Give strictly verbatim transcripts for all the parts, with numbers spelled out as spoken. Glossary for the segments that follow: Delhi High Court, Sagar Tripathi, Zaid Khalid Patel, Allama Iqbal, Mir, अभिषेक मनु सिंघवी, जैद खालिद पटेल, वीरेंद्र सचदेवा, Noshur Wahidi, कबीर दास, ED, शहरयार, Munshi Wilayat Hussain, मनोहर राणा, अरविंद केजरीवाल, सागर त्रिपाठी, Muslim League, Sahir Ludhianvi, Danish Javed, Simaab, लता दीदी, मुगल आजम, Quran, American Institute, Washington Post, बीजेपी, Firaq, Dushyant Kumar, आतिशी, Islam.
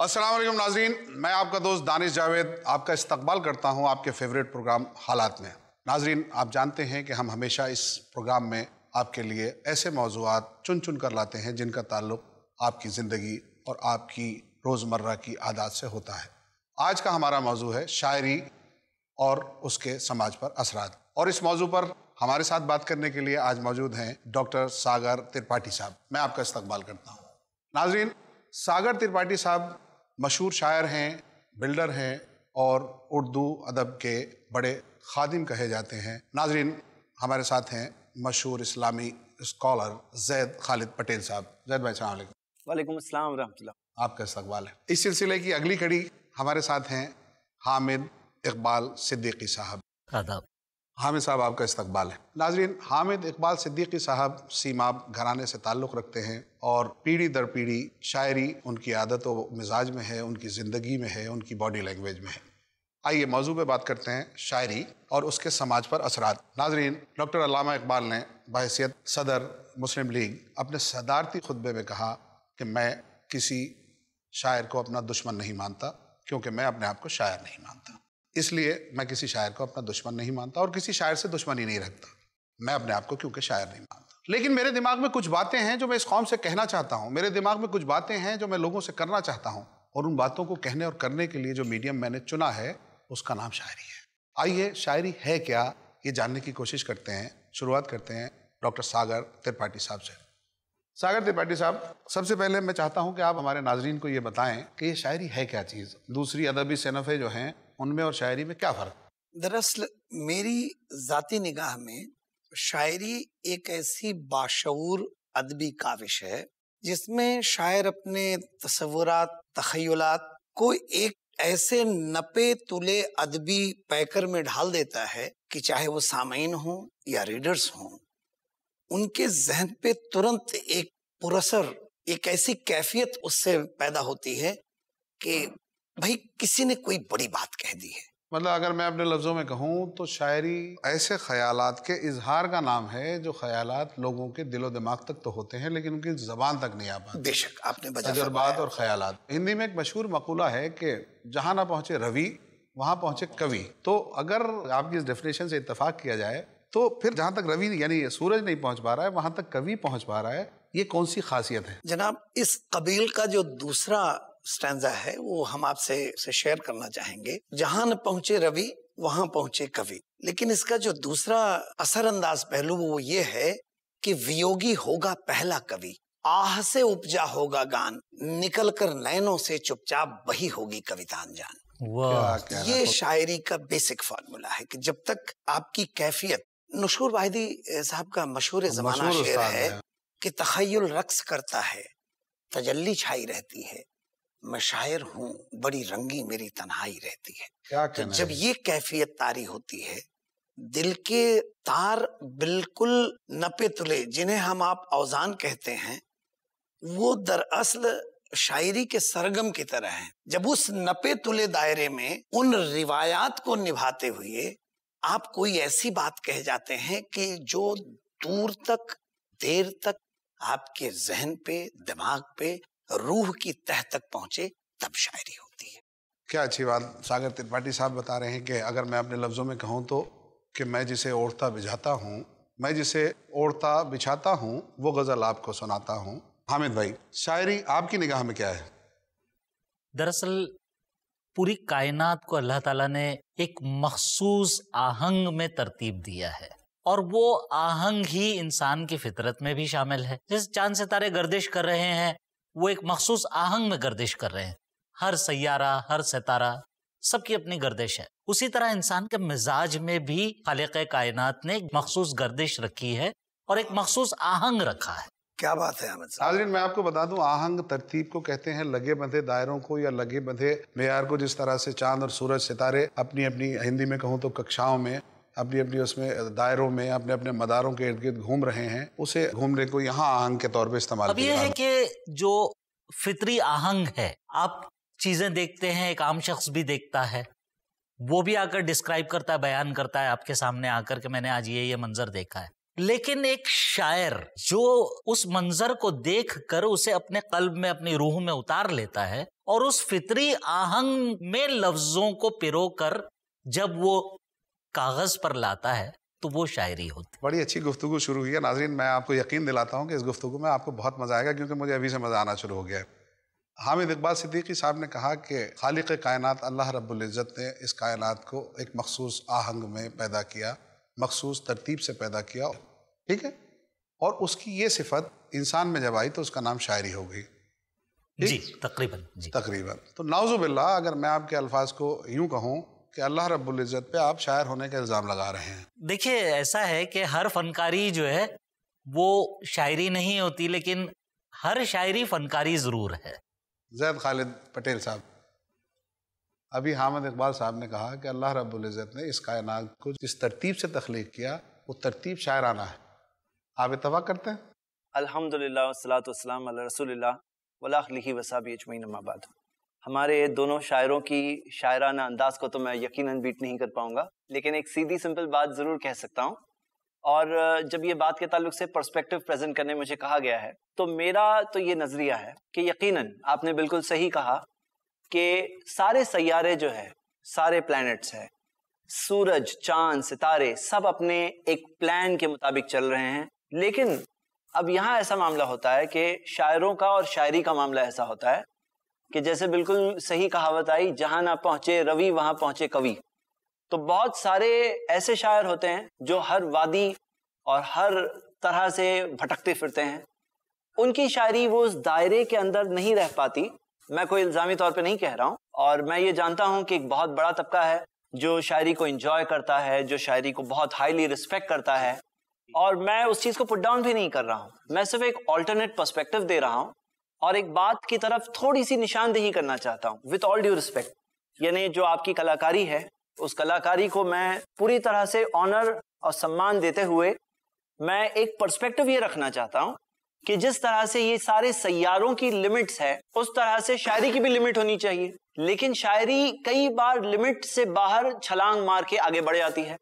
अस्सलाम वालेकुम नाजरीन, मैं आपका दोस्त दानिश जावेद आपका इस्तकबाल करता हूं आपके फेवरेट प्रोग्राम हालात में। नाजरीन, आप जानते हैं कि हम हमेशा इस प्रोग्राम में आपके लिए ऐसे मौजूआत चुन चुन कर लाते हैं जिनका ताल्लुक आपकी ज़िंदगी और आपकी रोज़मर्रा की आदत से होता है। आज का हमारा मौजू है शायरी और उसके समाज पर असरात, और इस मौजू पर हमारे साथ बात करने के लिए आज मौजूद हैं डॉक्टर सागर त्रिपाठी साहब। मैं आपका इस्तकबाल करता हूँ। नाजरीन, सागर त्रिपाठी साहब मशहूर शायर हैं, बिल्डर हैं और उर्दू अदब के बड़े खादिम कहे जाते हैं। नाजरीन, हमारे साथ हैं मशहूर इस्लामी स्कॉलर जैद खालिद पटेल साहब। जैद भाई सलाम अलैकुम। वालेकुम अस्सलाम रहमतुल्लाह, आपका इस्तकबाल है। इस सिलसिले की अगली कड़ी हमारे साथ हैं हामिद इकबाल सिद्दीकी साहब। आदाब हामिद साहब, आपका इस्तकबाल है। नाजरीन, हामिद इकबाल सिद्दीकी साहब सीमाब घराने से ताल्लुक़ रखते हैं और पीढ़ी दर पीढ़ी शायरी उनकी आदत व मिजाज में है, उनकी ज़िंदगी में है, उनकी बॉडी लैंग्वेज में है। आइए मौजू पे बात करते हैं, शायरी और उसके समाज पर असरात। नाजरीन, डॉक्टर अल्लामा इकबाल ने बहैसियत सदर मुस्लिम लीग अपने सदारती खुतबे में कहा कि मैं किसी शायर को अपना दुश्मन नहीं मानता, क्योंकि मैं अपने आप को शायर नहीं मानता, इसलिए मैं किसी शायर को अपना दुश्मन नहीं मानता और किसी शायर से दुश्मनी नहीं रखता, मैं अपने आप को क्योंकि शायर नहीं मानता। लेकिन मेरे दिमाग में कुछ बातें हैं जो मैं इस कौम से कहना चाहता हूँ, मेरे दिमाग में कुछ बातें हैं जो मैं लोगों से करना चाहता हूँ, और उन बातों को कहने और करने के लिए जो मीडियम मैंने चुना है उसका नाम शायरी है। आइए, शायरी है क्या, ये जानने की कोशिश करते हैं। शुरुआत करते हैं डॉक्टर सागर त्रिपाठी साहब से। सागर त्रिपाठी साहब, सबसे पहले मैं चाहता हूँ कि आप हमारे नाजरीन को ये बताएं कि ये शायरी है क्या चीज़, दूसरी अदबी सनफे जो हैं उनमें और शायरी में क्या फ़र्क? दरअसल मेरी ज़ाती निगाह में शायरी एक ऐसी बाशऊर अदबी काविश है जिसमें शायर अपने तस्वुरात, तख़य्युलात को एक ऐसे नपे तुले अदबी पैकर में ढाल देता है कि चाहे वो सामीन हों या रीडर्स हों, उनके जहन पे तुरंत एक पुरअसर, एक ऐसी कैफियत उससे पैदा होती है कि भाई किसी ने कोई बड़ी बात कह दी है। मतलब अगर मैं अपने लफ्ज़ों में कहूँ तो शायरी ऐसे ख्यालात के इजहार का नाम है जो ख्यालात लोगों के दिलो दिमाग तक तो होते हैं लेकिन उनकी ज़बान तक नहीं आ पाती। बेशक, आपने तजुर्बात और ख्यालात। हिंदी में एक मशहूर मकूला है कि जहाँ ना पहुँचे रवि वहाँ पहुँचे कवि, तो अगर आपकी इस डेफिनेशन से इत्तफाक किया जाए तो फिर जहाँ तक रवि यानी सूरज नहीं पहुँच पा रहा है वहाँ तक कवि पहुँच पा रहा है। ये कौन सी खासियत है? जनाब, इस कबील का जो दूसरा स्टैंजा है वो हम आपसे से शेयर करना चाहेंगे। जहाँ न पहुँचे रवि वहाँ पहुँचे कवि, लेकिन इसका जो दूसरा असरअंदाज पहलू वो ये है कि वियोगी होगा पहला कवि, आह से उपजा होगा गान, निकल कर नैनों से चुपचाप बही होगी कवितान जान। वाह, ये शायरी का बेसिक फार्मूला है कि जब तक आपकी कैफियत, नशूर वाहिदी साहब का मशहूर जमाना शेर है कि तख़य्युल रक्स करता है, तजल्ली छाई रहती है, मैं शायर हूँ बड़ी रंगी मेरी तन्हाई रहती है। क्या तो जब है? ये कैफियत तारी होती है, दिल के तार बिल्कुल नपे तुले जिन्हें हम आप औजान कहते हैं, वो दरअसल शायरी के सरगम की तरह हैं। जब उस नपे तुले दायरे में उन रिवायात को निभाते हुए आप कोई ऐसी बात कह जाते हैं कि जो दूर तक, देर तक आपके जहन पे, दिमाग पे, रूह की तह तक पहुंचे, तब शायरी होती है। क्या अच्छी बात सागर त्रिपाठी साहब बता रहे हैं कि अगर मैं अपने लफ्ज़ों में कहूं तो कि मैं जिसे ओढ़ता बिछाता हूं, मैं जिसे ओढ़ता बिछाता हूं, वो गज़ल आपको सुनाता हूं। हामिद भाई, शायरी आपकी निगाह में क्या है? दरअसल पूरी कायनात को अल्लाह ताला ने एक मखसूस आहंग में तरतीब दिया है, और वो आहंग ही इंसान की फितरत में भी शामिल है। जैसे चांद सितारे गर्दिश कर रहे हैं, वो एक मखसूस आहंग में गर्दिश कर रहे हैं। हर सैयारा, हर सितारा, सबकी अपनी गर्दिश है। उसी तरह इंसान के मिजाज में भी खालिक़े कायनात ने एक मखसूस गर्दिश रखी है और एक मखसूस आहंग रखा है। क्या बात है अहमद साहब। नाज़रीन, मैं आपको बता दूं, आहंग तरतीब को कहते हैं। लगे बंधे दायरों को या लगे बंधे मेयार को जिस तरह से चांद और सूरज, सितारे अपनी अपनी, हिंदी में कहूँ तो कक्षाओं में, अपनी अपनी उसमें दायरों में, अपने अपने मदारों के इर्द गिर्द घूम रहे हैं, उसे घूमने को यहाँ आहंग के तौर पे इस्तेमाल किया। अब ये है कि जो फितरी आहंग है, आप चीजें देखते हैं, एक आम शख्स भी देखता है, वो भी आकर डिस्क्राइब करता है, बयान करता है आपके सामने आकर कि मैंने आज ये ये मंजर देखा है। लेकिन एक शायर जो उस मंजर को देख कर उसे अपने कल्ब में, अपनी रूह में उतार लेता है और उस फितरी आहंग में लफ्जों को पिरोकर जब वो कागज पर लाता है तो वो शायरी होती। बड़ी अच्छी गुफ्तगू शुरू हुई है नाजरीन, मैं आपको यकीन दिलाता हूँ कि इस गुफ्तगू में आपको बहुत मजा आएगा क्योंकि मुझे अभी से मज़ा आना शुरू हो गया है। हामिद इकबाल सिद्दीकी साहब ने कहा कि खालिक कायनात अल्लाह रब्बुल इज़्ज़त ने इस कायनात को एक मखसूस आहंग में पैदा किया, मखसूस तरतीब से पैदा किया, ठीक है, और उसकी ये सिफत इंसान में जब आई तो उसका नाम शायरी हो गई। जी तकरीबन जी तकरीबन। तो नाउज़ुबिल्लाह अगर मैं आपके अल्फाज को यूँ कहूँ कि अल्लाह रब्बुल इज़्ज़त पे आप शायर होने का इल्ज़ाम लगा रहे हैं। देखिए ऐसा है कि हर फनकारी जो है वो शायरी नहीं होती, लेकिन हर शायरी फनकारी ज़रूर है। जैद खालिद पटेल साहब, अभी हामिद इकबाल साहब ने कहा कि अल्लाह रब्बुल इज़्ज़त ने इस कायनात को जिस तरतीब से तख्लीक किया वो तरतीब शायराना है। आप इत्तफ़ाक़ करते हैं? अल्हम्दुलिल्लाह वस्सलातु वस्सलामु अला रसूलिल्लाह वला आलिही वसहबिही अजमईन अम्मा बाद। हमारे दोनों शायरों की शायराना अंदाज़ को तो मैं यकीनन बीट नहीं कर पाऊंगा, लेकिन एक सीधी सिंपल बात ज़रूर कह सकता हूँ। और जब ये बात के ताल्लुक से पर्सपेक्टिव प्रेजेंट करने मुझे कहा गया है तो मेरा तो ये नज़रिया है कि यकीनन आपने बिल्कुल सही कहा कि सारे सैयारे जो है, सारे प्लैनेट्स हैं, सूरज, चाँद, सितारे सब अपने एक प्लान के मुताबिक चल रहे हैं। लेकिन अब यहाँ ऐसा मामला होता है कि शायरों का और शायरी का मामला ऐसा होता है कि जैसे बिल्कुल सही कहावत आई, जहाँ ना पहुँचे रवि वहाँ पहुँचे कवि। तो बहुत सारे ऐसे शायर होते हैं जो हर वादी और हर तरह से भटकते फिरते हैं, उनकी शायरी वो उस दायरे के अंदर नहीं रह पाती। मैं कोई इल्ज़ामी तौर पे नहीं कह रहा हूँ, और मैं ये जानता हूँ कि एक बहुत बड़ा तबका है जो शायरी को इंजॉय करता है, जो शायरी को बहुत हाईली रिस्पेक्ट करता है, और मैं उस चीज़ को पुट डाउन भी नहीं कर रहा हूँ। मैं सिर्फ एक ऑल्टरनेट पर्सपेक्टिव दे रहा हूँ और एक बात की तरफ थोड़ी सी निशानदेही करना चाहता हूँ विथ ऑल ड्यू रिस्पेक्ट। यानी जो आपकी कलाकारी है उस कलाकारी को मैं पूरी तरह से ऑनर और सम्मान देते हुए मैं एक पर्सपेक्टिव ये रखना चाहता हूँ कि जिस तरह से ये सारे सैयारों की लिमिट्स है उस तरह से शायरी की भी लिमिट होनी चाहिए। लेकिन शायरी कई बार लिमिट से बाहर छलांग मार के आगे बढ़ जाती है,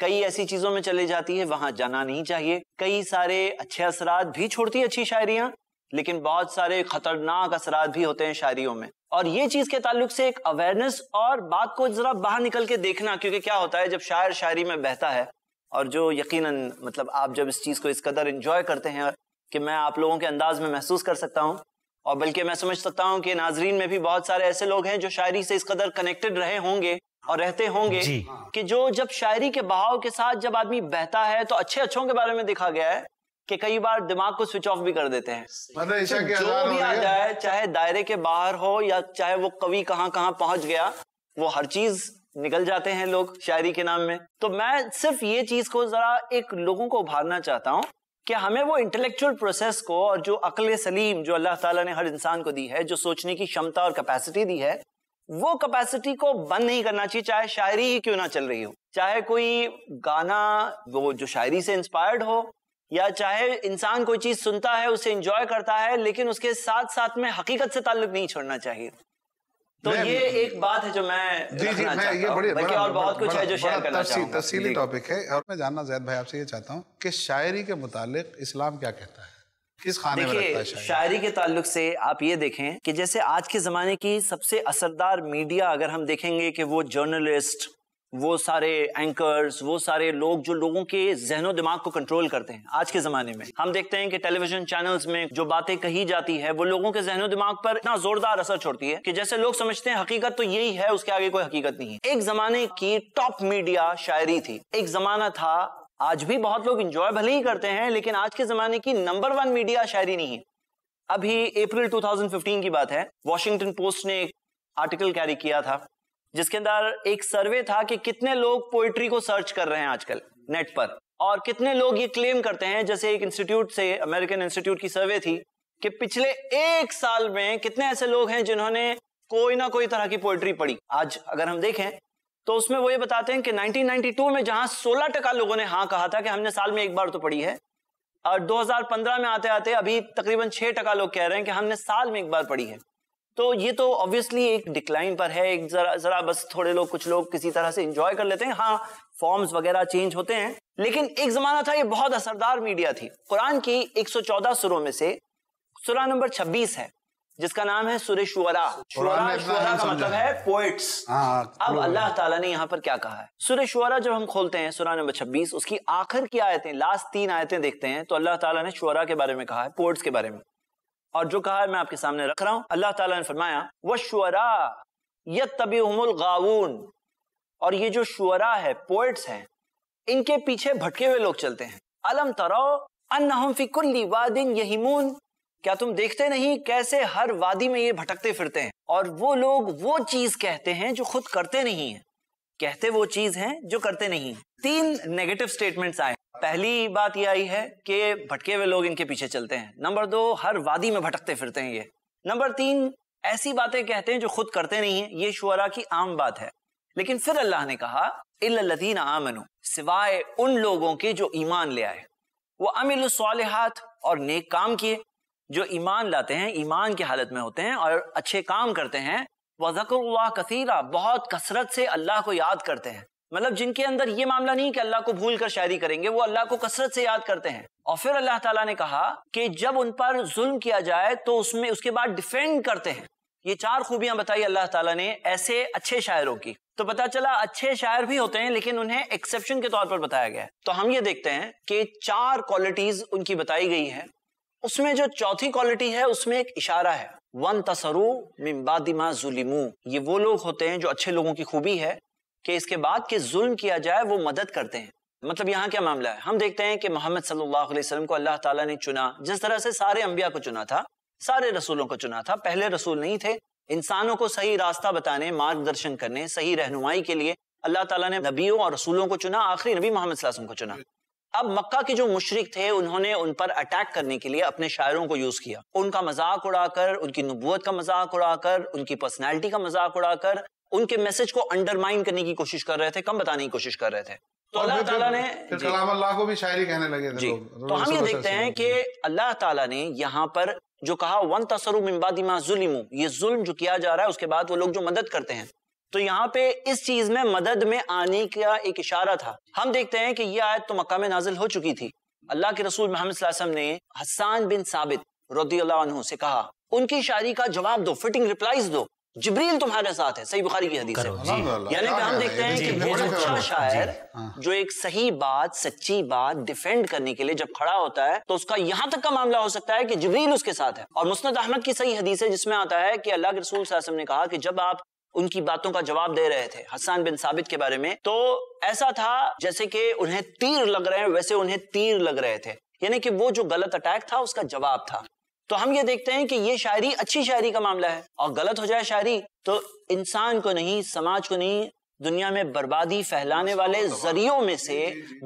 कई ऐसी चीज़ों में चले जाती है वहाँ जाना नहीं चाहिए, कई सारे अच्छे असरात भी छोड़ती है अच्छी शायरियाँ, लेकिन बहुत सारे खतरनाक असरात भी होते हैं शायरियों में। और ये चीज़ के ताल्लुक से एक अवेयरनेस और बात को ज़रा बाहर निकल के देखना, क्योंकि क्या होता है जब शायर शायरी में बहता है, और जो यकीनन मतलब आप जब इस चीज़ को इस कदर इन्जॉय करते हैं कि मैं आप लोगों के अंदाज में महसूस कर सकता हूँ, और बल्कि मैं समझ सकता हूँ कि नाजरीन में भी बहुत सारे ऐसे लोग हैं जो शायरी से इस कदर कनेक्टेड रहे होंगे और रहते होंगे कि जो जब शायरी के बहाव के साथ जब आदमी बहता है तो अच्छे अच्छों के बारे में देखा गया है कि कई बार दिमाग को स्विच ऑफ भी कर देते हैं। मतलब तो जो भी आ जाए, चाहे दायरे के बाहर हो या चाहे वो कवि कहाँ कहाँ पहुंच गया, वो हर चीज निकल जाते हैं लोग शायरी के नाम में। तो मैं सिर्फ ये चीज को जरा एक लोगों को उभारना चाहता हूँ कि हमें वो इंटेलेक्चुअल प्रोसेस को और जो अक्ल सलीम जो अल्लाह ताला ने हर इंसान को दी है, जो सोचने की क्षमता और कैपेसिटी दी है, वो कैपेसिटी को बंद नहीं करना चाहिए, चाहे शायरी ही क्यों ना चल रही हो, चाहे कोई गाना वो जो शायरी से इंस्पायर्ड हो, या चाहे इंसान कोई चीज़ सुनता है उसे एंजॉय करता है, लेकिन उसके साथ साथ में हकीकत से ताल्लुक नहीं छोड़ना चाहिए। तो ये एक बात है जो मैं जी जी मैं ये बड़ी बड़ी और बहुत कुछ है जो शेयर करना चाहूँगा, तफसीली टॉपिक है। और मैं जानना ज़ैद भाई आपसे ये चाहता हूँ कि शायरी के मुतालिक इस्लाम क्या कहता है, किस खाने में रखता है शायरी? शायरी के ताल्लुक से आप ये देखें कि जैसे आज के ज़माने की सबसे असरदार मीडिया अगर हम देखेंगे कि वो जर्नलिस्ट, वो सारे एंकर्स, वो सारे लोग जो लोगों के जहनो दिमाग को कंट्रोल करते हैं आज के ज़माने में, हम देखते हैं कि टेलीविजन चैनल्स में जो बातें कही जाती है वो लोगों के जहनो दिमाग पर इतना जोरदार असर छोड़ती है कि जैसे लोग समझते हैं हकीकत तो यही है, उसके आगे कोई हकीकत नहीं है। एक ज़माने की टॉप मीडिया शायरी थी, एक ज़माना था, आज भी बहुत लोग इंजॉय भले ही करते हैं, लेकिन आज के ज़माने की नंबर वन मीडिया शायरी नहीं है। अभी अप्रैल दो हज़ार पंद्रह की बात है, वॉशिंगटन पोस्ट ने एक आर्टिकल कैरी किया था जिसके अंदर एक सर्वे था कि कितने लोग पोइट्री को सर्च कर रहे हैं आजकल नेट पर, और कितने लोग ये क्लेम करते हैं, जैसे एक इंस्टीट्यूट से, अमेरिकन इंस्टीट्यूट की सर्वे थी कि पिछले एक साल में कितने ऐसे लोग हैं जिन्होंने कोई ना कोई तरह की पोइट्री पढ़ी। आज अगर हम देखें तो उसमें वो ये बताते हैं कि नाइनटीन नाइंटी टू में जहां सोलह टका लोगों ने हाँ कहा था कि हमने साल में एक बार तो पढ़ी है, और दो हज़ार पंद्रह में आते आते अभी तकरीबन छह टका लोग कह रहे हैं कि हमने साल में एक बार पढ़ी है। तो ये तो ऑब्वियसली एक डिक्लाइन पर है, एक जरा जरा बस थोड़े लोग, कुछ लोग किसी तरह से इंजॉय कर लेते हैं, हाँ फॉर्म्स वगैरह चेंज होते हैं, लेकिन एक ज़माना था ये बहुत असरदार मीडिया थी। कुरान की एक सौ चौदह सुरों में से सुरा नंबर छब्बीस है जिसका नाम है सुरे शुअरा। शुअरा शुअरा का मतलब है पोएट्स। अब अल्लाह ताला ने यहाँ पर क्या कहा है? सुरे शुअरा जब हम खोलते हैं सूरा नंबर छब्बीस, उसकी आखिर की आयतें, लास्ट तीन आयतें देखते हैं तो अल्लाह ताला ने शुअरा के बारे में कहा है, पोएट्स के बारे में। और जो कहा है मैं आपके सामने रख रहा हूँ। अल्लाह ताला ने फरमाया वश्शुअरा यत्तबिउहुमुल गावून, और ये जो शुअरा है, पोएट्स हैं, इनके पीछे भटके हुए लोग चलते हैं। अलम तरो अन्नहुम फी कुल्ली वादिन यहिमून, क्या तुम देखते नहीं कैसे हर वादी में ये भटकते फिरते हैं, और वो लोग वो चीज कहते हैं जो खुद करते नहीं है, कहते वो चीज हैं जो करते नहीं है। तीन नेगेटिव स्टेटमेंट्स आए। पहली बात ये आई है कि भटके हुए लोग इनके पीछे चलते हैं। नंबर दो, हर वादी में भटकते फिरते हैं ये। नंबर तीन, ऐसी बातें कहते हैं जो खुद करते नहीं है। ये शुअरा की आम बात है। लेकिन फिर अल्लाह ने कहा इल्लल्लज़ीना आमनू, सिवाय उन लोगों के जो ईमान ले आए, वो अमिलुस सालिहात, और नेक काम किए, जो ईमान लाते हैं, ईमान की हालत में होते हैं और अच्छे काम करते हैं। वज़कुरुल्लाह कसीरा, बहुत कसरत से अल्लाह को याद करते हैं। मतलब जिनके अंदर ये मामला नहीं कि अल्लाह को भूल कर शायरी करेंगे, वो अल्लाह को कसरत से याद करते हैं। और फिर अल्लाह ताला ने कहा कि जब उन पर जुल्म किया जाए तो उसमें उसके बाद डिफेंड करते हैं। ये चार खूबियां बताई अल्लाह ताला ने ऐसे अच्छे शायरों की। तो पता चला अच्छे शायर भी होते हैं, लेकिन उन्हें एक्सेप्शन के तौर पर बताया गया है। तो हम ये देखते हैं कि चार क्वालिटीज उनकी बताई गई है, उसमें जो चौथी क्वालिटी है उसमें एक इशारा है, वन तसरू मिन बादि मा जुलिमू। ये वो लोग होते हैं जो अच्छे लोगों की खूबी है कि इसके बाद के जुल्म किया जाए वो मदद करते हैं। मतलब यहाँ क्या मामला है, हम देखते हैं कि मोहम्मद सल्लल्लाहु अलैहि वसल्लम को अल्लाह ताला ने चुना, जिस तरह से सारे अंबिया को चुना था, सारे रसूलों को चुना था। पहले रसूल नहीं थे, इंसानों को सही रास्ता बताने, मार्गदर्शन करने, सही रहनुमाई के लिए अल्लाह ताला ने नबियों और रसूलों को चुना, आखिरी नबी मोहम्मद सल्लल्लाहु अलैहि वसल्लम को चुना। अब मक्का के जो मुशरिक थे, उन्होंने उन पर अटैक करने के लिए अपने शायरों को यूज किया, उनका मजाक उड़ाकर, उनकी नबूवत का मजाक उड़ाकर, उनकी पर्सनैलिटी का मजाक उड़ाकर, उनके मैसेज को अंडरमाइन करने की कोशिश कर रहे थे, कम बताने की कोशिश कर रहे थे। तो अल्लाह ताला ने कलाम अल्लाह को भी शायरी कहने लगे थे। तो हम ये देखते हैं कि अल्लाह ताला ने यहाँ पर जो कहा वन तसरु मिन बादि मा जुलिमू, ये जुल्म जो किया जा रहा है उसके बाद वो लोग जो मदद करते हैं, तो यहाँ पे इस चीज में मदद में आने का एक इशारा था। हम देखते हैं कि यह आयत तो मक्का में नाजिल हो चुकी थी। अल्लाह के रसूल मोहम्मद सल्लल्लाहु अलैहि वसल्लम ने हसन बिन साबित रदियल्लाहु अन्हु से कहा, उनकी शायरी का जवाब दो, फिटिंग रिप्लाईज दो, जिब्रील तुम्हारे साथ है, सही बुखारी की हदीस है। यानी कि हम देखते हैं कि बहुत अच्छा शायर जो एक सही बात, सच्ची बात डिफेंड करने के लिए जब खड़ा होता है तो उसका यहाँ तक का मामला हो सकता है कि जिब्रील उसके साथ है। और मुस्नद अहमद की सही हदीस है जिसमें आता है कि अल्लाह के रसूल सल्लल्लाहु अलैहि वसल्लम ने कहा कि जब आप उनकी बातों का जवाब दे रहे थे हसन बिन साबित के बारे में, तो ऐसा था जैसे कि उन्हें तीर लग रहे हैं, वैसे उन्हें तीर लग रहे थे। यानी कि वो जो गलत अटैक था उसका जवाब था। तो हम ये देखते हैं कि ये शायरी अच्छी शायरी का मामला है, और गलत हो जाए शायरी तो इंसान को नहीं, समाज को नहीं, दुनिया में बर्बादी फैलाने वाले जरियों में से,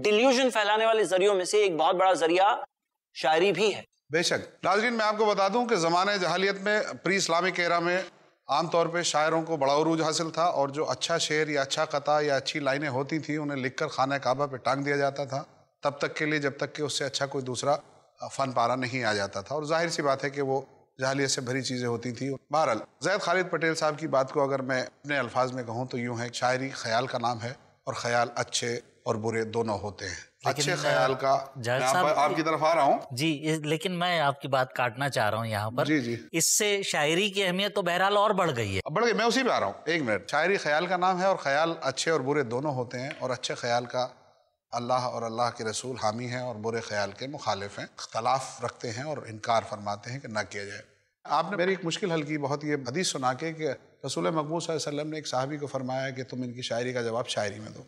डिल्यूजन फैलाने वाले जरियों में से एक बहुत बड़ा जरिया शायरी भी है। बेशक नाज़रीन, मैं आपको बता दूं कि जमाने जहालियत में, प्री इस्लामिक एरा में आमतौर पे शायरों को बड़ा उरूज हासिल था, और जो अच्छा शेर या अच्छा कता या अच्छी लाइनें होती थी उन्हें लिखकर खाना काबा पे टांग दिया जाता था, तब तक के लिए जब तक कि उससे अच्छा कोई दूसरा फन पारा नहीं आ जाता था। और जाहिर सी बात है कि वो जहलियत से भरी चीज़ें होती थी। बहरहाल जैद खालिद पटेल साहब की बात को अगर मैं अपने अल्फाज में कहूँ तो यूँ है, शायरी ख्याल का नाम है और ख्याल अच्छे और बुरे दोनों होते हैं। अच्छे ख्याल का मैं आप, आपकी तरफ आ रहा हूँ जी, लेकिन मैं आपकी बात काटना चाह रहा हूँ यहाँ पर जी जी। इससे शायरी की अहमियत तो बहरहाल और बढ़ गई है, बढ़ गई। मैं उसी पे आ रहा हूँ, एक मिनट। शायरी ख्याल का नाम है और ख्याल अच्छे और बुरे दोनों होते हैं, और अच्छे ख्याल का अल्लाह और अल्लाह के रसूल हामी हैं, और बुरे ख्याल के मुखालिफ हैं, खिलाफ रखते हैं और इनकार फरमाते हैं कि ना किया जाए। आपने मेरी एक मुश्किल हल की, बहुत ये हदीस सुना के कि रसूल मक़बूल सल्लल्लाहु अलैहि वसल्लम ने एक साहबी को फरमाया कि तुम इनकी शायरी का जवाब शायरी में दो।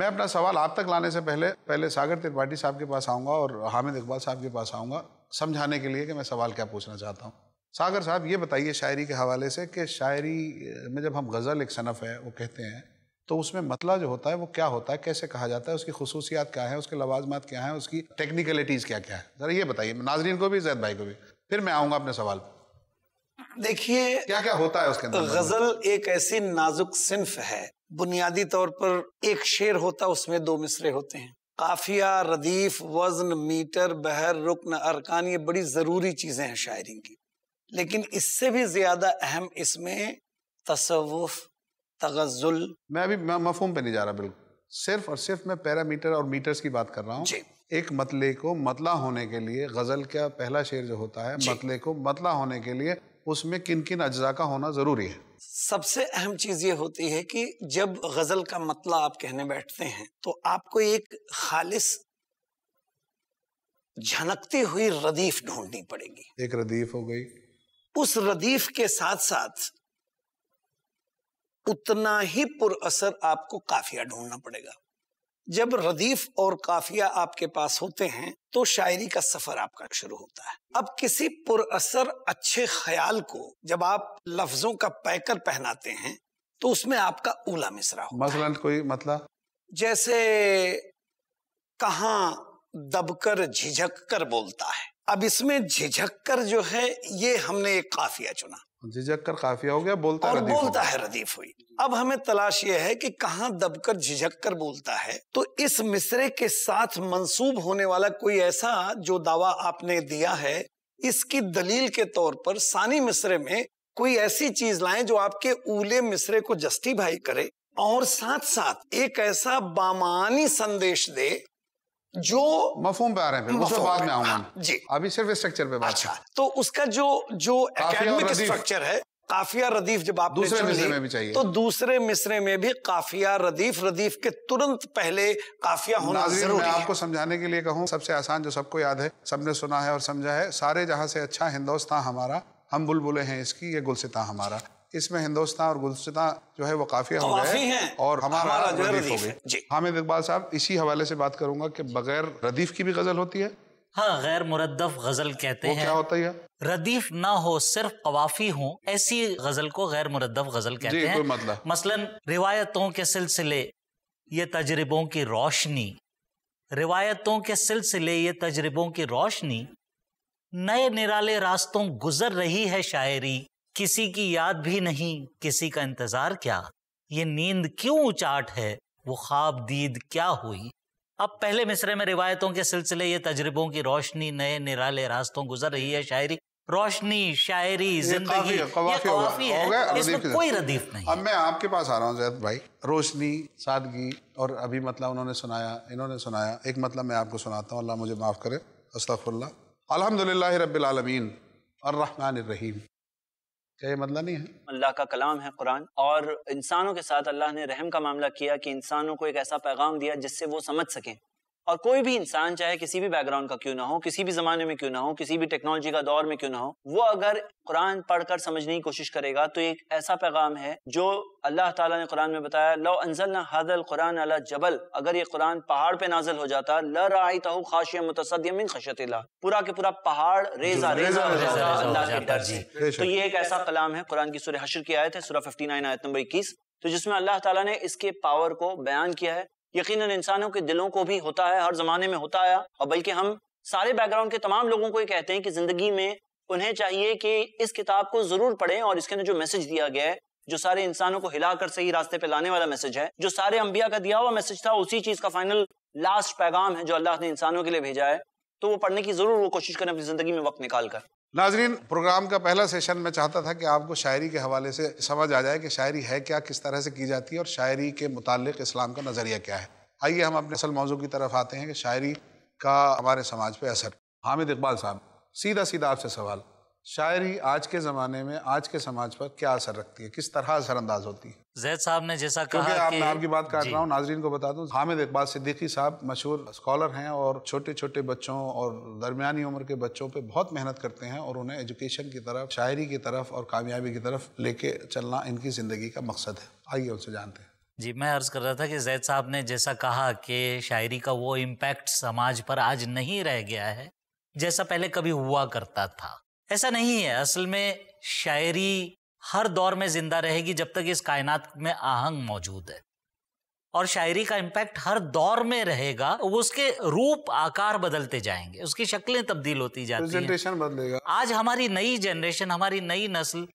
मैं अपना सवाल आप तक लाने से पहले पहले सागर त्रिपाठी साहब के पास आऊँगा और हामिद इकबाल साहब के पास आऊँगा समझाने के लिए कि मैं सवाल क्या पूछना चाहता हूँ। सागर साहब, ये बताइए शायरी के हवाले से कि शायरी में जब हम गज़ल एक सनफ़ है वो कहते हैं, तो उसमें मतला जो होता है वो क्या होता है, कैसे कहा जाता है, उसकी खुसूसियात क्या है, उसके लवाजमात क्या हैं, उसकी टेक्निकलिटीज़ क्या क्या है, ज़रा ये बताइए नाजरीन को भी, जैद भाई को भी, फिर मैं आऊँगा अपने सवाल पर। देखिए क्या क्या होता है उसके अंदर। गज़ल एक ऐसी नाजुक सिन्फ है, बुनियादी तौर पर एक शेर होता उसमें दो मिसरे होते हैं। काफिया, रदीफ, वज़न, मीटर, बहर, रुकन, अरकान, ये बड़ी ज़रूरी चीज़ें हैं शायरी की। लेकिन इससे भी ज़्यादा अहम इसमें तसव्वुफ़, तग़ज़्ज़ुल। मैं अभी मफ़हूम पे नहीं जा रहा बिल्कुल, सिर्फ और सिर्फ मैं पैरामीटर और मीटर्स की बात कर रहा हूँ। एक मतले को मतला होने के लिए गज़ल का पहला शेर जो होता है, मतले को मतला होने के लिए उसमें किन किन अज्जा का होना जरूरी है? सबसे अहम चीज ये होती है कि जब गजल का मतला आप कहने बैठते हैं तो आपको एक खालिस झनकती हुई रदीफ ढूंढनी पड़ेगी। एक रदीफ हो गई, उस रदीफ के साथ साथ उतना ही पुरअसर आपको काफिया ढूंढना पड़ेगा। जब रदीफ और काफिया आपके पास होते हैं तो शायरी का सफर आपका शुरू होता है। अब किसी पुरअसर अच्छे ख्याल को जब आप लफ्जों का पैकर पहनाते हैं तो उसमें आपका ऊला मिसरा होता है। मसलन कोई मतलब जैसे कहाँ दबकर झिझक कर बोलता है। अब इसमें झिझक कर जो है ये हमने एक काफिया चुना, झिझक कर काफिया हो गया, बोलता और रदीफ बोलता है, रदीफ हुई। अब हमें तलाश ये है कि कहाँ दबकर झिझक कर बोलता है, तो इस मिसरे के साथ मंसूब होने वाला कोई ऐसा जो दावा आपने दिया है इसकी दलील के तौर पर सानी मिसरे में कोई ऐसी चीज लाएं जो आपके ऊले मिसरे को जस्टिफाई करे और साथ साथ एक ऐसा बामानी संदेश दे जो मफहूम पे आ रहे हैं। उसके बाद में आऊंगा जी, अभी सिर्फ स्ट्रक्चर पे बात। अच्छा, तो उसका जो जो एकेडमिक स्ट्रक्चर है, काफिया रदीफ जब आप दूसरे मिसरे में भी चाहिए, तो दूसरे मिसरे में भी काफिया रदीफ, रदीफ के तुरंत पहले काफिया होना जरूरी है। आपको समझाने के लिए कहूँ, सबसे आसान जो सबको याद है, सबने सुना है और समझा है, सारे जहाँ से अच्छा हिंदोस्तां हमारा, हम बुलबुलें हैं इसकी ये गुलसितां हमारा। इसमें हिंदुस्तान और गुलसितां जो है वो काफिया हो गए और हमारा, हमारा रदीफ, रदीफ हो गई। हामिद इकबाल साहब, इसी हवाले से बात करूंगा कि बगैर रदीफ की भी गजल होती है। हाँ, गैर मुरद्दफ गजल कहते हैं। क्या होता है? रदीफ ना हो, सिर्फ कवाफी हो, ऐसी गजल को गैर मुरद्दफ गजल कहते हैं। मतलब मसलन रिवायतों के सिलसिले ये तजर्बों की रोशनी, रिवायतों के सिलसिले ये तजर्बों की रोशनी, नए निराले रास्तों गुजर रही है शायरी, किसी की याद भी नहीं किसी का इंतजार क्या, ये नींद क्यों उचाट है वो ख्वाब दीद क्या हुई। अब पहले मिसरे में रिवायतों के सिलसिले ये तजर्बों की रोशनी, नए निराले रास्तों गुजर रही है शायरी, रोशनी, शायरी, जिंदगी, काफी है, इसमें कोई रदीफ नहीं। अब मैं आपके पास आ रहा हूँ जैद भाई, रोशनी, सादगी, और अभी मतलब उन्होंने सुनाया, इन्होंने सुनाया, एक मतलब मैं आपको सुनाता हूँ, अल्लाह मुझे माफ करे, अस्तगफिरुल्लाह। अल्हम्दुलिल्लाहि रब्बिल आलमीन अर्रहमानिर रहीम, क्या ये मतलब नहीं है? अल्लाह का कलाम है कुरान, और इंसानों के साथ अल्लाह ने रहम का मामला किया कि इंसानों को एक ऐसा पैगाम दिया जिससे वो समझ सकें। और कोई भी इंसान, चाहे किसी भी बैकग्राउंड का क्यों ना हो, किसी भी जमाने में क्यों ना हो, किसी भी टेक्नोलॉजी का दौर में क्यों ना हो, वो अगर कुरान पढ़कर समझने की कोशिश करेगा तो एक ऐसा पैगाम है जो अल्लाह ताला ने कुरान में बताया, लौ अंजलना हादल कुरान अला जबल, अगर ये कुरान पहाड़ पे नाजिल हो जाता, ल राइतहु खाशियम मुतसद्दियम मिन खशयतिल्लाह, पूरा के पूरा पहाड़ रेजा रेजा हो जाता अल्लाह के डर से। तो ये एक ऐसा कलाम है, कुरान की सूरह हश्र की आयत है, सूरह उनसठ आयत नंबर इक्कीस, तो जिसमें अल्लाह ताला ने इसके पावर को बयान किया है। यकीनन इंसानों के दिलों को भी होता है, हर जमाने में होता है, और बल्कि हम सारे बैकग्राउंड के तमाम लोगों को ये कहते हैं कि जिंदगी में उन्हें चाहिए कि इस किताब को जरूर पढ़ें, और इसके अंदर जो मैसेज दिया गया है, जो सारे इंसानों को हिलाकर सही रास्ते पे लाने वाला मैसेज है, जो सारे अंबिया का दिया हुआ मैसेज था, उसी चीज का फाइनल लास्ट पैगाम है जो अल्लाह ने इंसानों के लिए भेजा है, तो वो पढ़ने की जरूर वो कोशिश करें अपनी जिंदगी में वक्त निकाल कर। नाजरीन, प्रोग्राम का पहला सेशन मैं चाहता था कि आपको शायरी के हवाले से समझ आ जाए कि शायरी है क्या, किस तरह से की जाती है, और शायरी के मुतालिक इस्लाम का नज़रिया क्या है। आइए हम अपने असल मौजू की तरफ आते हैं कि शायरी का हमारे समाज पे असर। हामिद इकबाल साहब, सीधा सीधा आपसे सवाल, शायरी आज के ज़माने में, आज के समाज पर क्या असर रखती है, किस तरह असरअंदाज होती है? जैद साहब ने जैसा कहा कि आप नाम की बात कर रहा हूँ, नाजरीन को बता दूँ, हामिद इकबाल सिद्दीकी साहब मशहूर स्कॉलर हैं और छोटे छोटे बच्चों और दरमियानी उम्र के बच्चों पे बहुत मेहनत करते हैं और उन्हें एजुकेशन की तरफ, शायरी की तरफ और कामयाबी की तरफ लेके चलना इनकी ज़िंदगी का मकसद है। आइए उनसे जानते हैं। जी, मैं अर्ज़ कर रहा था कि जैद साहब ने जैसा कहा कि शायरी का वो इम्पैक्ट समाज पर आज नहीं रह गया है जैसा पहले कभी हुआ करता था। ऐसा नहीं है, असल में शायरी हर दौर में जिंदा रहेगी जब तक इस कायनात में आहंग मौजूद है, और शायरी का इम्पैक्ट हर दौर में रहेगा। वो उसके रूप आकार बदलते जाएंगे, उसकी शक्लें तब्दील होती जाती हैं, प्रेजेंटेशन बदलेगा। आज हमारी नई जनरेशन, हमारी नई नस्ल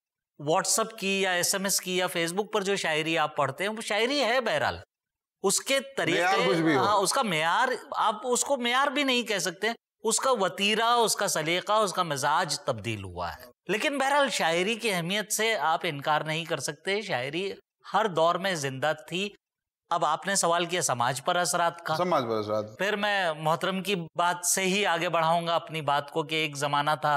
व्हाट्सएप की या एसएमएस की या फेसबुक पर जो शायरी आप पढ़ते हैं वो शायरी है बहरहाल, उसके तरीके, हाँ, उसका मेयार, आप उसको मेयार भी नहीं कह सकते, उसका वतीरा, उसका सलीका, उसका मिजाज तब्दील हुआ है। लेकिन बहरहाल शायरी की अहमियत से आप इनकार नहीं कर सकते, शायरी हर दौर में जिंदा थी। अब आपने सवाल किया समाज पर असरात का, समाज पर असरात, फिर मैं मोहतरम की बात से ही आगे बढ़ाऊंगा अपनी बात को कि एक जमाना था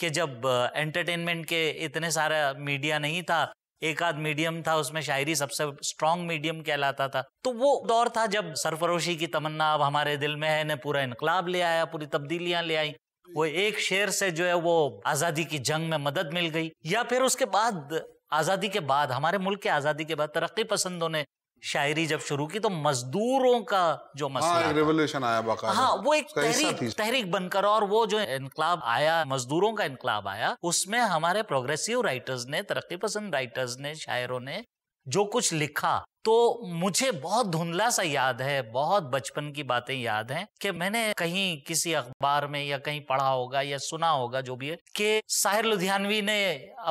कि जब एंटरटेनमेंट के इतने सारा मीडिया नहीं था, एक आध मीडियम था, उसमें शायरी सबसे स्ट्रॉन्ग मीडियम कहलाता था। तो वो दौर था जब सरफरोशी की तमन्ना अब हमारे दिल में है ने पूरा इनकलाब ले आया, पूरी तब्दीलियां ले आई। वो एक शेर से जो है वो आज़ादी की जंग में मदद मिल गई। या फिर उसके बाद आज़ादी के बाद, हमारे मुल्क के आज़ादी के बाद तरक्की पसंदों ने शायरी जब शुरू की तो मजदूरों का जो मसला, रेवोल्यूशन आया बकायदा, हाँ, वो एक तहरीक तहरीक बनकर, और वो जो इनकलाब आया, मजदूरों का इनकलाब आया, उसमें हमारे प्रोग्रेसिव राइटर्स ने, तरक्की पसंद राइटर्स ने, शायरों ने जो कुछ लिखा, तो मुझे बहुत धुंधला सा याद है, बहुत बचपन की बातें याद हैं कि मैंने कहीं किसी अखबार में या कहीं पढ़ा होगा या सुना होगा, जो भी है, कि साहिर लुधियानवी ने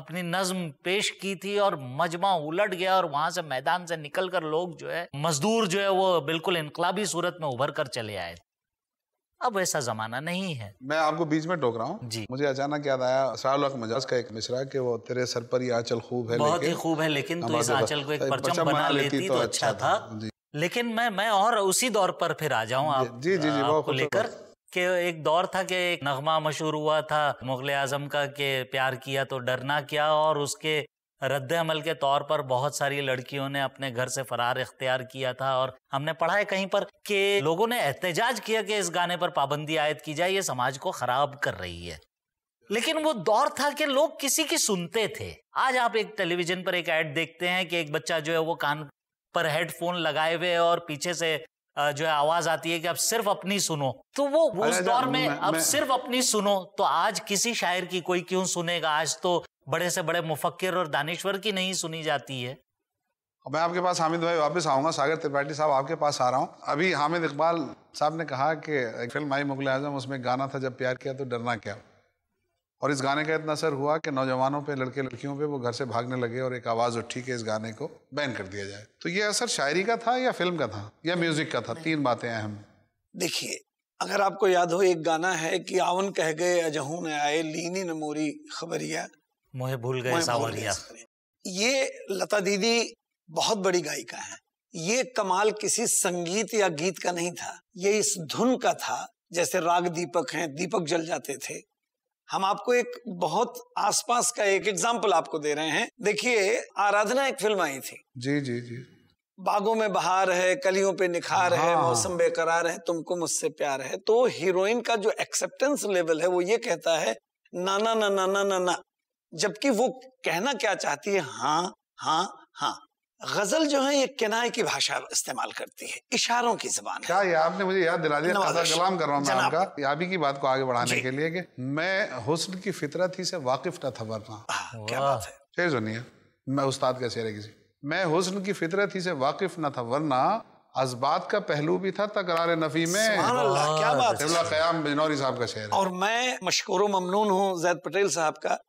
अपनी नज्म पेश की थी और मजमा उलट गया और वहां से, मैदान से निकलकर लोग जो है, मजदूर जो है वो बिल्कुल इनकलाबी सूरत में उभर कर चले आए। अब ऐसा जमाना नहीं है। मैं आपको बीच में टोक रहा हूँ जी, मुझे अचानक याद आया साल मजाज का एक मिसरा कि वो तेरे सर पर ये आंचल खूब है, बहुत ही खूब है, लेकिन तो इस आंचल को एक परचम बना लेती तो अच्छा था। लेकिन मैं मैं और उसी दौर पर फिर आ जाऊँ आप जी जी जी आपको लेकर कि एक दौर था कि एक नगमा मशहूर हुआ था मुगल आजम का कि प्यार किया तो डरना क्या, और उसके रद्द अमल के तौर पर बहुत सारी लड़कियों ने अपने घर से फरार इख्तियार किया था। और हमने पढ़ा है कहीं पर कि लोगों ने एहतजाज किया कि इस गाने पर पाबंदी आयद की जाए, ये समाज को खराब कर रही है। लेकिन वो दौर था कि लोग किसी की सुनते थे। आज आप एक टेलीविजन पर एक ऐड देखते हैं कि एक बच्चा जो है वो कान पर हेडफोन लगाए हुए और पीछे से जो है आवाज आती है कि अब सिर्फ अपनी सुनो। तो वो उस दौर में अब सिर्फ अपनी सुनो, तो आज किसी शायर की कोई क्यों सुनेगा? आज तो बड़े से बड़े मुफक्किर और दानिश्वर की नहीं सुनी जाती है। मैं आपके पास हामिद भाई वापस आऊँगा, सागर त्रिपाठी साहब आपके पास आ रहा हूँ। अभी हामिद इकबाल साहब ने कहा कि एक फिल्म आई मुगल आजम, उसमें गाना था जब प्यार किया तो डरना क्या, और इस गाने का इतना असर हुआ कि नौजवानों पे, लड़के लड़कियों पे वो घर से भागने लगे और एक आवाज़ उठी कि इस गाने को बैन कर दिया जाए। तो ये असर शायरी का था या फिल्म का था या म्यूज़िक का था? तीन बातें अहम। देखिए, अगर आपको याद हो, एक गाना है कि आवन कह गए अजहू न आए, लीनी न मोरी खबरिया, मुझे भूल गए सावरिया। ये लता दीदी बहुत बड़ी गायिका हैं। ये कमाल किसी संगीत या गीत का नहीं था, ये इस धुन का था। जैसे राग दीपक हैं, दीपक जल जाते थे। हम आपको एक बहुत आसपास का एक एग्जाम्पल आपको दे रहे हैं। देखिए, आराधना एक फिल्म आई थी जी जी जी, बागों में बहार है, कलियों पे निखार है, मौसम बेकरार है, तुमको मुझसे प्यार है। तो हीरोइन का जो एक्सेप्टेंस लेवल है वो ये कहता है नाना ना ना ना ना ना, जबकि वो कहना क्या चाहती है, हाँ हाँ हाँ। गजल जो है ये किनारे की भाषा इस्तेमाल करती है, इशारों की ज़बान है। क्या आपने मुझे याद दिला दिया, काज़ा कलाम कर रहा हूं मैं आपका, आप ही की बात को आगे बढ़ाने के लिए कि मैं हुस्न की फितरत ही से वाकिफ न था वरना, क्या बात है, शेर सुनिए, मैं उस्ताद का शेर है किसी, मैं हुस्न की फितरत ही से वाकिफ न था वरना अज़बात का पहलू भी था तकरार नफी में। क्या बात है, ख़य्याम बिजनौरी साहब का शेर। और मैं मशकूर ममनून हूँ जैद पटेल साहब का,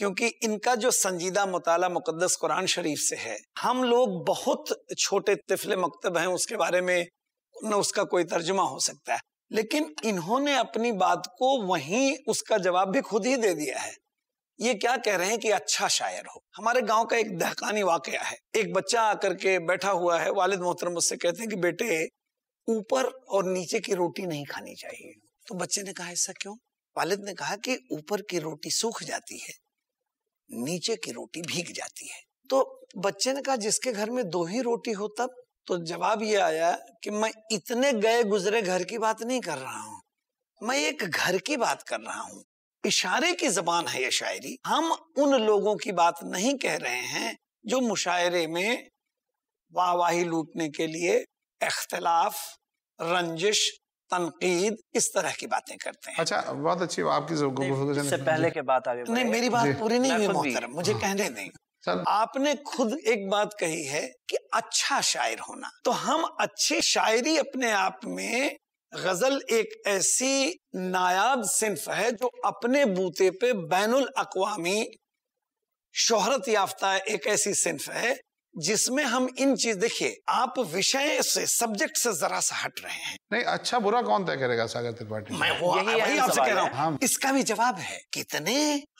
क्योंकि इनका जो संजीदा मुताला मुकद्दस कुरान शरीफ से है, हम लोग बहुत छोटे तिफले मकतब हैं, उसके बारे में न उसका कोई तर्जुमा हो सकता है, लेकिन इन्होंने अपनी बात को वहीं उसका जवाब भी खुद ही दे दिया है। ये क्या कह रहे हैं कि अच्छा शायर हो। हमारे गांव का एक दहकानी वाकया है, एक बच्चा आकर के बैठा हुआ है, वालिद मोहतरम उससे कहते हैं कि बेटे ऊपर और नीचे की रोटी नहीं खानी चाहिए। तो बच्चे ने कहा ऐसा क्यों? वालिद ने कहा कि ऊपर की रोटी सूख जाती है, नीचे की रोटी भीग जाती है। तो बच्चे ने कहा जिसके घर में दो ही रोटी हो तब? तो जवाब ये आया कि मैं इतने गए गुजरे घर की बात नहीं कर रहा हूँ, मैं एक घर की बात कर रहा हूँ। इशारे की जबान है ये शायरी। हम उन लोगों की बात नहीं कह रहे हैं जो मुशायरे में वाहवाही लूटने के लिए इख्तलाफ, रंजिश, तनकीद, इस तरह की बातें करते हैं। अच्छा, बहुत अच्छी आपकी इससे पहले के बात आगे नहीं, मेरी बात पूरी नहीं हुई मोहतरम, मुझे कहने दें। आपने खुद एक बात कही है कि अच्छा शायर होना, तो हम अच्छी शायरी अपने आप में, गजल एक ऐसी नायाब सिंफ है जो अपने बूते पे बैनुल अक्वामी शोहरत याफ्ता एक ऐसी सिंफ है जिसमें हम इन चीज, देखिए आप विषय से, सब्जेक्ट से जरा सा हट रहे हैं। नहीं, अच्छा बुरा कौन तय करेगा सागर त्रिपाठी? मैं वो यही आपसे कह रहा हूँ। हाँ। इसका भी जवाब है, कितने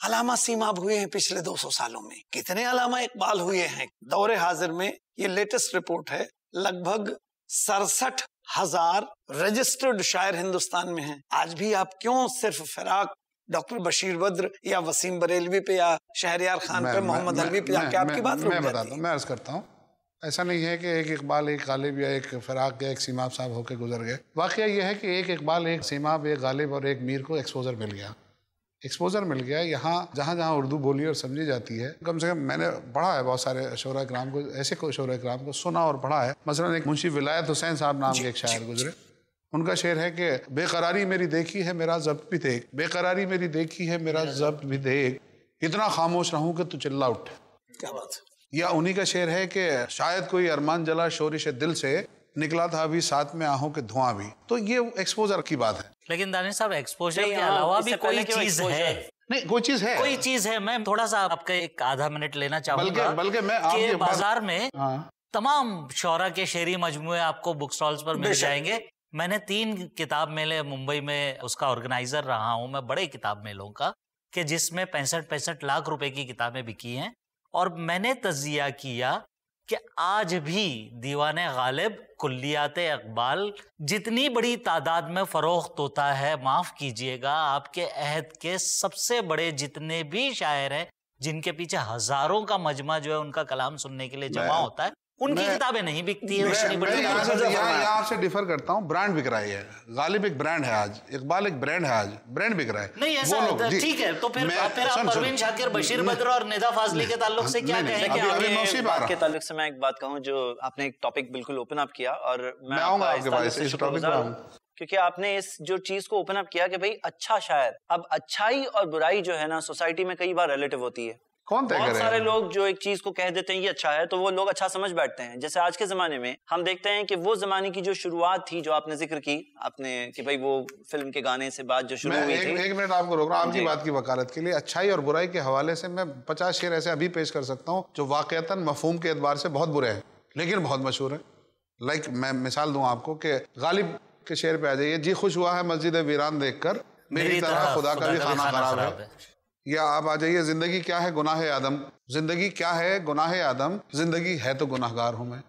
अलामा सीमाब हुए हैं पिछले दो सौ सालों में, कितने अलामा इकबाल हुए हैं। दौरे हाजिर में ये लेटेस्ट रिपोर्ट है, लगभग सड़सठ हजार रजिस्टर्ड शायर हिंदुस्तान में है। आज भी आप क्यों सिर्फ फिराक, डॉक्टर बशीर बद्र या वसीम बरेलवी पे या शहरयार खान पे, मोहम्मद अलवी पे जाके आपकी बात रुक जाती है। मैं बताता हूँ, मैं अर्ज करता हूँ, ऐसा नहीं है कि एक इकबाल एक गालिब या एक फिराक या एक सीमाब साहब होकर गुजर गए। वाकया यह है कि एक इकबाल एक सीमाब एक गालिब और एक मीर को एक्सपोजर मिल गया, एक्सपोजर मिल गया। यहाँ जहाँ जहाँ उर्दू बोली और समझी जाती है, कम से कम मैंने पढ़ा है बहुत सारे शोरा कराम को, ऐसे को शोरा कराम को सुना और पढ़ा है। मसलन एक मुंशी विलायत हुसैन साहब नाम के एक शायर गुजरे, उनका शेर है कि बेकरारी मेरी देखी है मेरा ज़ब्त भी देख, बेकरारी मेरी देखी है मेरा ज़ब्त भी देख, इतना खामोश रहूँ कि तू चिल्ला उठ। क्या बात। या उन्हीं का शेर है कि शायद कोई अरमान जला शोरिश दिल से, निकला था अभी साथ में आहों के धुआं भी। तो ये एक्सपोजर की बात है। लेकिन दानिश साहब, एक्सपोजर के अलावा भी कोई चीज है? नहीं, कोई चीज है, कोई चीज है। मैं थोड़ा सा आपका एक आधा मिनट लेना चाहूंगा। बल्कि मैं आपके बाजार में तमाम शौरा के शेरी मजमुए आपको बुक स्टॉल्स पर मिल जाएंगे। मैंने तीन किताब मेले मुंबई में उसका ऑर्गेनाइजर रहा हूँ मैं, बड़े किताब मेलों का, कि जिसमें पैंसठ पैंसठ लाख रुपए की किताबें बिकी हैं। और मैंने तजिया किया कि आज भी दीवाने गालिब, कुल्लियाते इकबाल जितनी बड़ी तादाद में फरोख्त होता है, माफ़ कीजिएगा, आपके अहद के सबसे बड़े जितने भी शायर हैं जिनके पीछे हज़ारों का मजमा जो है उनका कलाम सुनने के लिए जमा होता है, उनकी किताबें नहीं बिकती है। आपसे डिफर करता हूँ, ब्रांड बिक रहा है। गालिब एक ब्रांड है आज, इकबाल एक ब्रांड है आज, ब्रांड बिक रहा है। नहीं ऐसा ठीक है, तो फिर आप परवीन शाकिर, बशीर बद्र और निदा फाजली के ताल्लुक से क्या कहेंगे? के ताल्लुक से मैं एक बात कहूँ, जो आपने एक टॉपिक बिल्कुल ओपन अप किया, और मैं आऊंगा आपके पास इस टॉपिक पर, क्योंकि आपने इस जो चीज को ओपन अप किया कि भाई अच्छा शायर, अब अच्छाई और बुराई जो है ना सोसाइटी में कई बार रिलेटिव होती है। बहुत सारे लोग जो एक चीज को कह देते हैं ये अच्छा है, तो वो लोग अच्छा समझ बैठते हैं। जैसे आज के जमाने में हम देखते हैं कि वो जमाने की जो शुरुआत थी, जो आपने जिक्र की आपने कि भाई वो फिल्म के गाने से बात जो शुरू हुई थी। एक मिनट आपको रोक रहा हूँ आपकी बात की वकालत के लिए। अच्छाई और बुराई के हवाले से मैं पचास शेर ऐसे अभी पेश कर सकता हूँ जो वाकयातन मफहूम के एतबार से बहुत बुरे हैं लेकिन बहुत मशहूर है। लाइक मैं मिसाल दूँ आपको कि गालिब के शेर पे आ जाइए, जी खुश हुआ है मस्जिद वीरान देखकर, मेरी तरह खुदा का भी खाना खराब है। या आप आ जाइए, जिंदगी क्या है गुनाहे आदम, जिंदगी क्या है गुनाहे आदम, जिंदगी है तो गुनाहगार हूं मैं।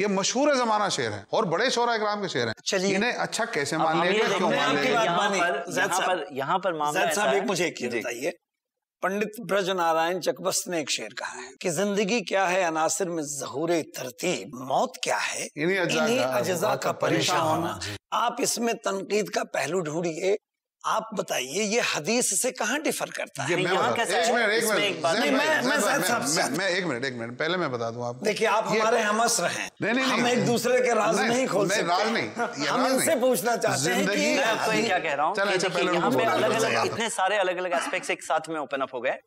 ये मशहूर जमाना शेर है और बड़े शोरा इकराम के शेर हैं। इन्हें अच्छा कैसे मान लिया, क्यों मान लिया? यहाँ पर यहाँ पर मामला साहब एक मुझे बताइए, पंडित ब्रज नारायण चकबस्त ने एक शेर कहा है कि जिंदगी क्या है अनासिर में ज़हूरे तरतीब, मौत क्या है इन्हीं अज़ा का परेशान होना। आप इसमें तनकीद का पहलू ढूंढिए, आप बताइए ये हदीस से कहाँ डिफर करता है? मैं एक मिनट एक मिनट पहले मैं बता दूं आपको। देखिए आप हमारे हमस रहे हैं, हम एक दूसरे के राज नहीं खोल सकते। हम इनसे पूछना चाहते हैं कि मैं आपको क्या कह रहा हूँ, यहाँ पे अलग अलग इतने सारे अलग अलग एस्पेक्ट्स एक साथ में ओपन अप हो गए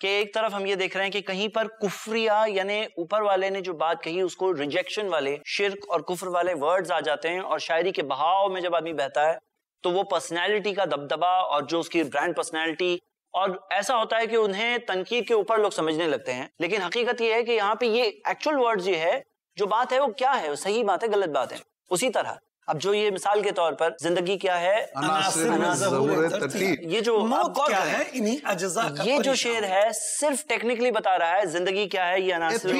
कि एक तरफ हम ये देख रहे हैं कि कहीं पर कुफरिया यानी ऊपर वाले ने जो बात कही उसको रिजेक्शन वाले, शिर्क और कुफर वाले वर्ड्स आ जाते हैं, और शायरी के बहाव में जब आदमी बहता है तो वो पर्सनैलिटी का दबदबा और जो उसकी ब्रांड पर्सनैलिटी, और ऐसा होता है कि उन्हें तनकीद के ऊपर लोग समझने लगते हैं। लेकिन हकीकत ये है कि यहाँ पे ये एक्चुअल वर्ड्स ये है, जो बात है वो क्या है, वो सही बात है गलत बात है। उसी तरह अब जो ये मिसाल के तौर पर जिंदगी क्या है अनासिर में ज़हूरे तरतीब, ये जो क्या है इन्हीं अज़ा का, ये जो शेर है सिर्फ टेक्निकली बता रहा है जिंदगी क्या है, ये अनासिर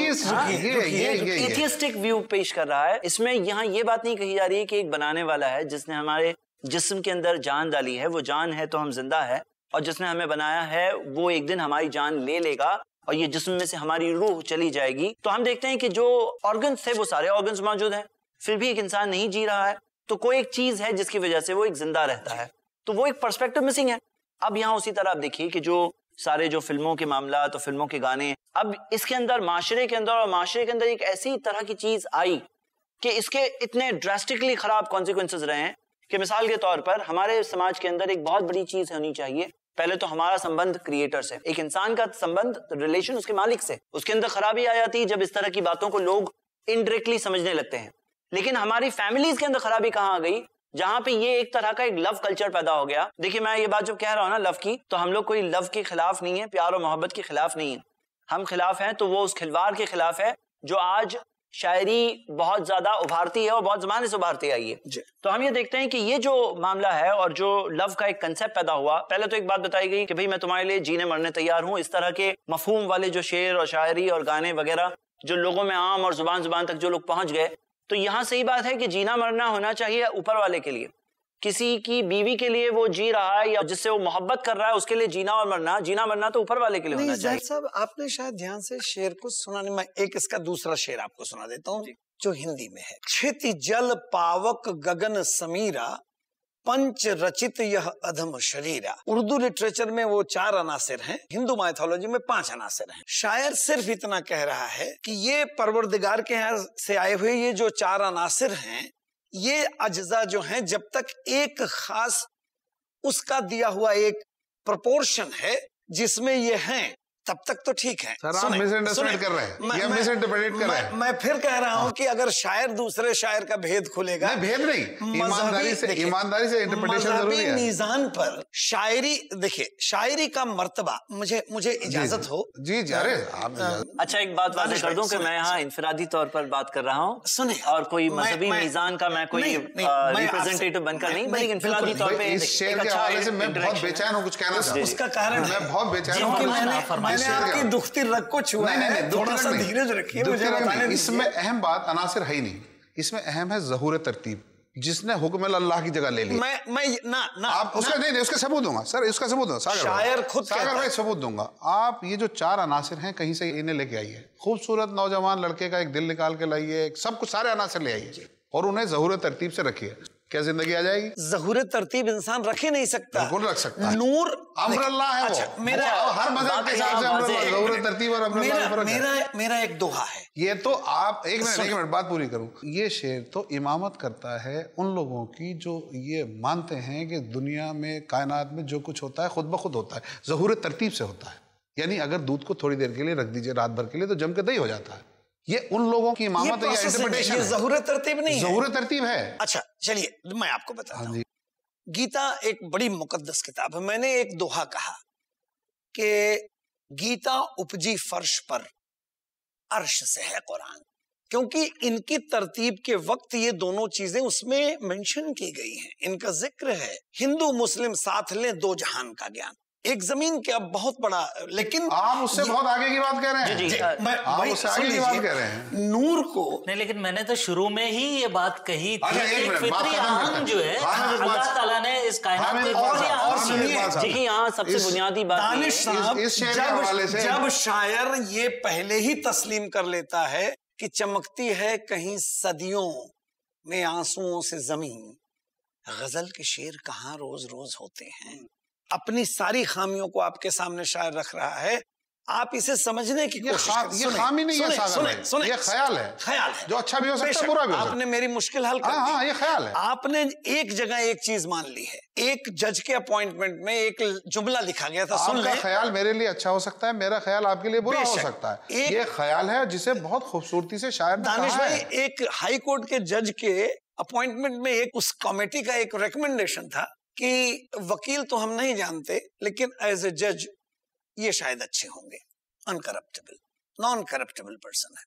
एथियस्टिक व्यू पेश कर रहा है। इसमें यहाँ ये बात नहीं कही जा रही है कि एक बनाने वाला है जिसने हमारे जिस्म के अंदर जान डाली है, वो जान है तो हम जिंदा है, और जिसने हमें बनाया है वो एक दिन हमारी जान ले लेगा और ये जिस्म में से हमारी रूह चली जाएगी। तो हम देखते हैं कि जो ऑर्गन्स थे वो सारे ऑर्गन्स मौजूद हैं, फिर भी एक इंसान नहीं जी रहा है, तो कोई एक चीज है जिसकी वजह से वो एक जिंदा रहता है। तो वो एक पर्सपेक्टिव मिसिंग है। अब यहाँ उसी तरह आप देखिए कि जो सारे जो फिल्मों के मामला तो फिल्मों के गाने, अब इसके अंदर माशरे के अंदर और माशरे के अंदर एक ऐसी तरह की चीज आई कि इसके इतने ड्रास्टिकली खराब कॉन्सिक्वेंसेज रहे हैं कि मिसाल के तौर पर हमारे समाज के अंदर एक बहुत बड़ी चीज होनी चाहिए। पहले तो हमारा संबंध क्रिएटर से, एक इंसान का संबंध रिलेशन उसके मालिक से, उसके अंदर खराबी आ जाती है जब इस तरह की बातों को लोग इनडायरेक्टली समझने लगते हैं। लेकिन हमारी फैमिलीज के अंदर खराबी कहाँ आ गई, जहाँ पे ये एक तरह का एक लव कल्चर पैदा हो गया। देखिए मैं ये बात जब कह रहा हूँ ना लव की, तो हम लोग कोई लव के खिलाफ नहीं है, प्यार और मोहब्बत के खिलाफ नहीं है, हम खिलाफ हैं तो वो उस खिलवाड़ के खिलाफ है जो आज शायरी बहुत ज्यादा उभारती है और बहुत जमाने से उभारती आई है। तो हम ये देखते हैं कि ये जो मामला है और जो लव का एक कंसेप्ट पैदा हुआ, पहले तो एक बात बताई गई कि भाई मैं तुम्हारे लिए जीने मरने तैयार हूँ, इस तरह के मफहूम वाले जो शेर और शायरी और गाने वगैरह जो लोगों में आम और जुबान जुबान तक जो लोग पहुंच गए। तो यहाँ सही बात है कि जीना मरना होना चाहिए ऊपर वाले के लिए, किसी की बीवी के लिए वो जी रहा है या जिससे वो मोहब्बत कर रहा है उसके लिए जीना और मरना, जीना मरना तो ऊपर वाले के लिए होना चाहिए। साहब आपने शायद ध्यान से शेर को सुना नहीं, मैं एक इसका दूसरा शेर आपको सुना देता हूँ जो हिंदी में है। क्षिति जल पावक गगन समीरा पंच रचित यह अधम शरीरा। उर्दू लिटरेचर में वो चार अनासिर हैं, हिंदू माइथोलॉजी में पांच अनासिर हैं। शायर सिर्फ इतना कह रहा है कि ये परवरदिगार के यहाँ से आए हुए ये जो चार अनासिर हैं, ये अज्जा जो हैं, जब तक एक खास उसका दिया हुआ एक प्रपोर्शन है जिसमें ये हैं तब तक तो ठीक है। सर आप मिसइंटरप्रेट कर रहे हैं, मैं, मैं, मैं, मैं फिर कह रहा हूँ कि अगर शायर दूसरे शायर का भेद खुलेगा, भेद नहीं, ईमानदारी से ईमानदारी से इंटरप्रिटेशन जरूरी है। निजान पर शायरी देखिए, शायरी का मर्तबा मुझे मुझे इजाजत हो जी जा रहे। अच्छा एक बात वादे कर दूं कि मैं यहाँ इंफरादी तौर पर बात कर रहा हूँ, सुने, और कोई मजहबी निजान का मैं कोई रिप्रेजेंटेटिव बनकर नहीं, बल्कि इंफरादी तौर पे इस शेर के हवाले से मैं बहुत बेचैन हूँ। कुछ कहना चाहिए उसका कारण मैं बहुत बेचैन हूँ। मैंने आपकी दुखती रग को छुआ है, नहीं, नहीं, थोड़ा सा धीरज रखिए मुझे बताने। इसमें अहम बात अनासिर है ही नहीं, इसमें अहम है जहूर तरतीब जिसने हुक्म अल्लाह की जगह ले ली। मैं मैं ना ना आप उसका नहीं, नहीं उसका सबूत दूंगा सर, इसका सबूत दूंगा सागर शायर खुद सागर भाई सबूत दूंगा। आप ये जो चार अनासिर हैं कहीं से इन्हें लेके आइए, खूबसूरत नौजवान लड़के का एक दिल निकाल के लाइए, सब कुछ सारे अनासिर ले आइए और उन्हें जहूर तरतीब से रखिए, क्या जिंदगी आ जाएगी। जहूर तरतीब इंसान रख ही नहीं सकता, बिल्कुल रख सकता है। नूर अमरुल्लाह है। अच्छा, वो मेरा हर मजहब के हिसाब से अमरुल्लाह जहूर तरतीब और अमरुल्लाह मेरा मेरा एक दोहा है। ये तो आप एक मिनट एक मिनट बात पूरी करूं। ये शेर तो इमामत करता है उन लोगों की जो ये मानते हैं कि दुनिया में कायनात में जो कुछ होता है खुद ब खुद होता है, जहूर तरतीब से होता है। यानी अगर दूध को थोड़ी देर के लिए रख दीजिए रात भर के लिए तो जम के दही हो जाता है। ये उन लोगों की इमामत है, ये जहूर तरतीब नहीं है, जहूर तरतीब है। अच्छा चलिए मैं आपको बताता हूँ, गीता एक बड़ी मुकद्दस किताब है। मैंने एक दोहा कहा कि गीता उपजी फर्श पर, अर्श से है कुरान, क्योंकि इनकी तरतीब के वक्त ये दोनों चीजें उसमें मेंशन की गई हैं, इनका जिक्र है। हिंदू मुस्लिम साथ लें दो जहान का ज्ञान, एक जमीन के अब बहुत बड़ा, लेकिन आप उससे बहुत आगे की बात कर रहे हैं। जी, जी, मैं, आप उससे आगे की बात कर रहे हैं। नूर को नहीं, लेकिन मैंने तो शुरू में ही ये बात कही थी। एक फितरी आम जो है अल्लाह ताला ने इस कायनात के और सुनिए देखिए यहाँ सबसे बुनियादी बात दानिश साहब, जब जब शायर ये पहले ही तस्लीम कर लेता है कि चमकती है कहीं सदियों में आंसुओं से जमीन, गजल के शेर कहाँ रोज रोज होते हैं। अपनी सारी खामियों को आपके सामने शायर रख रहा है, आप इसे समझने की कोशिश करें। ये खामी नहीं है सागर भाई, सुने, ये ख्याल है, ख्याल है जो अच्छा भी हो सकता है बुरा भी हो सकता है। आपने मेरी मुश्किल हल कर दी। हाँ, ये ख्याल है। आपने एक जगह एक चीज मान ली है, एक जज के अपॉइंटमेंट में एक जुमला लिखा गया था, सुन ले, आपका ख्याल मेरे लिए अच्छा हो सकता है, मेरा ख्याल आपके लिए बुरा हो सकता है। ये ख्याल है जिसे बहुत खूबसूरती से शायर दानिश भाई, एक हाई कोर्ट के जज के अपॉइंटमेंट में एक उस कमेटी का एक रिकमेंडेशन था कि वकील तो हम नहीं जानते लेकिन एज ए जज ये शायद अच्छे होंगे, अनकरप्टेबल नॉन करप्टेबल पर्सन है,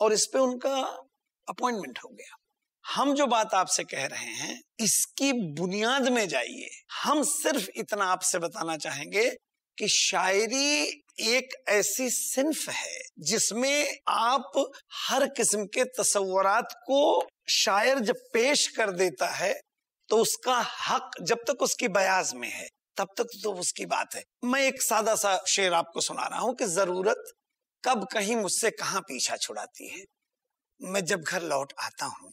और इस पे उनका अपॉइंटमेंट हो गया। हम जो बात आपसे कह रहे हैं इसकी बुनियाद में जाइए। हम सिर्फ इतना आपसे बताना चाहेंगे कि शायरी एक ऐसी सिन्फ है जिसमें आप हर किस्म के तसव्वुरात को शायर जब पेश कर देता है तो उसका हक जब तक उसकी बयाज में है तब तक तो उसकी बात है। मैं एक सादा सा शेर आपको सुना रहा हूं कि जरूरत कब कहीं मुझसे कहां पीछा छुड़ाती है, मैं जब घर लौट आता हूं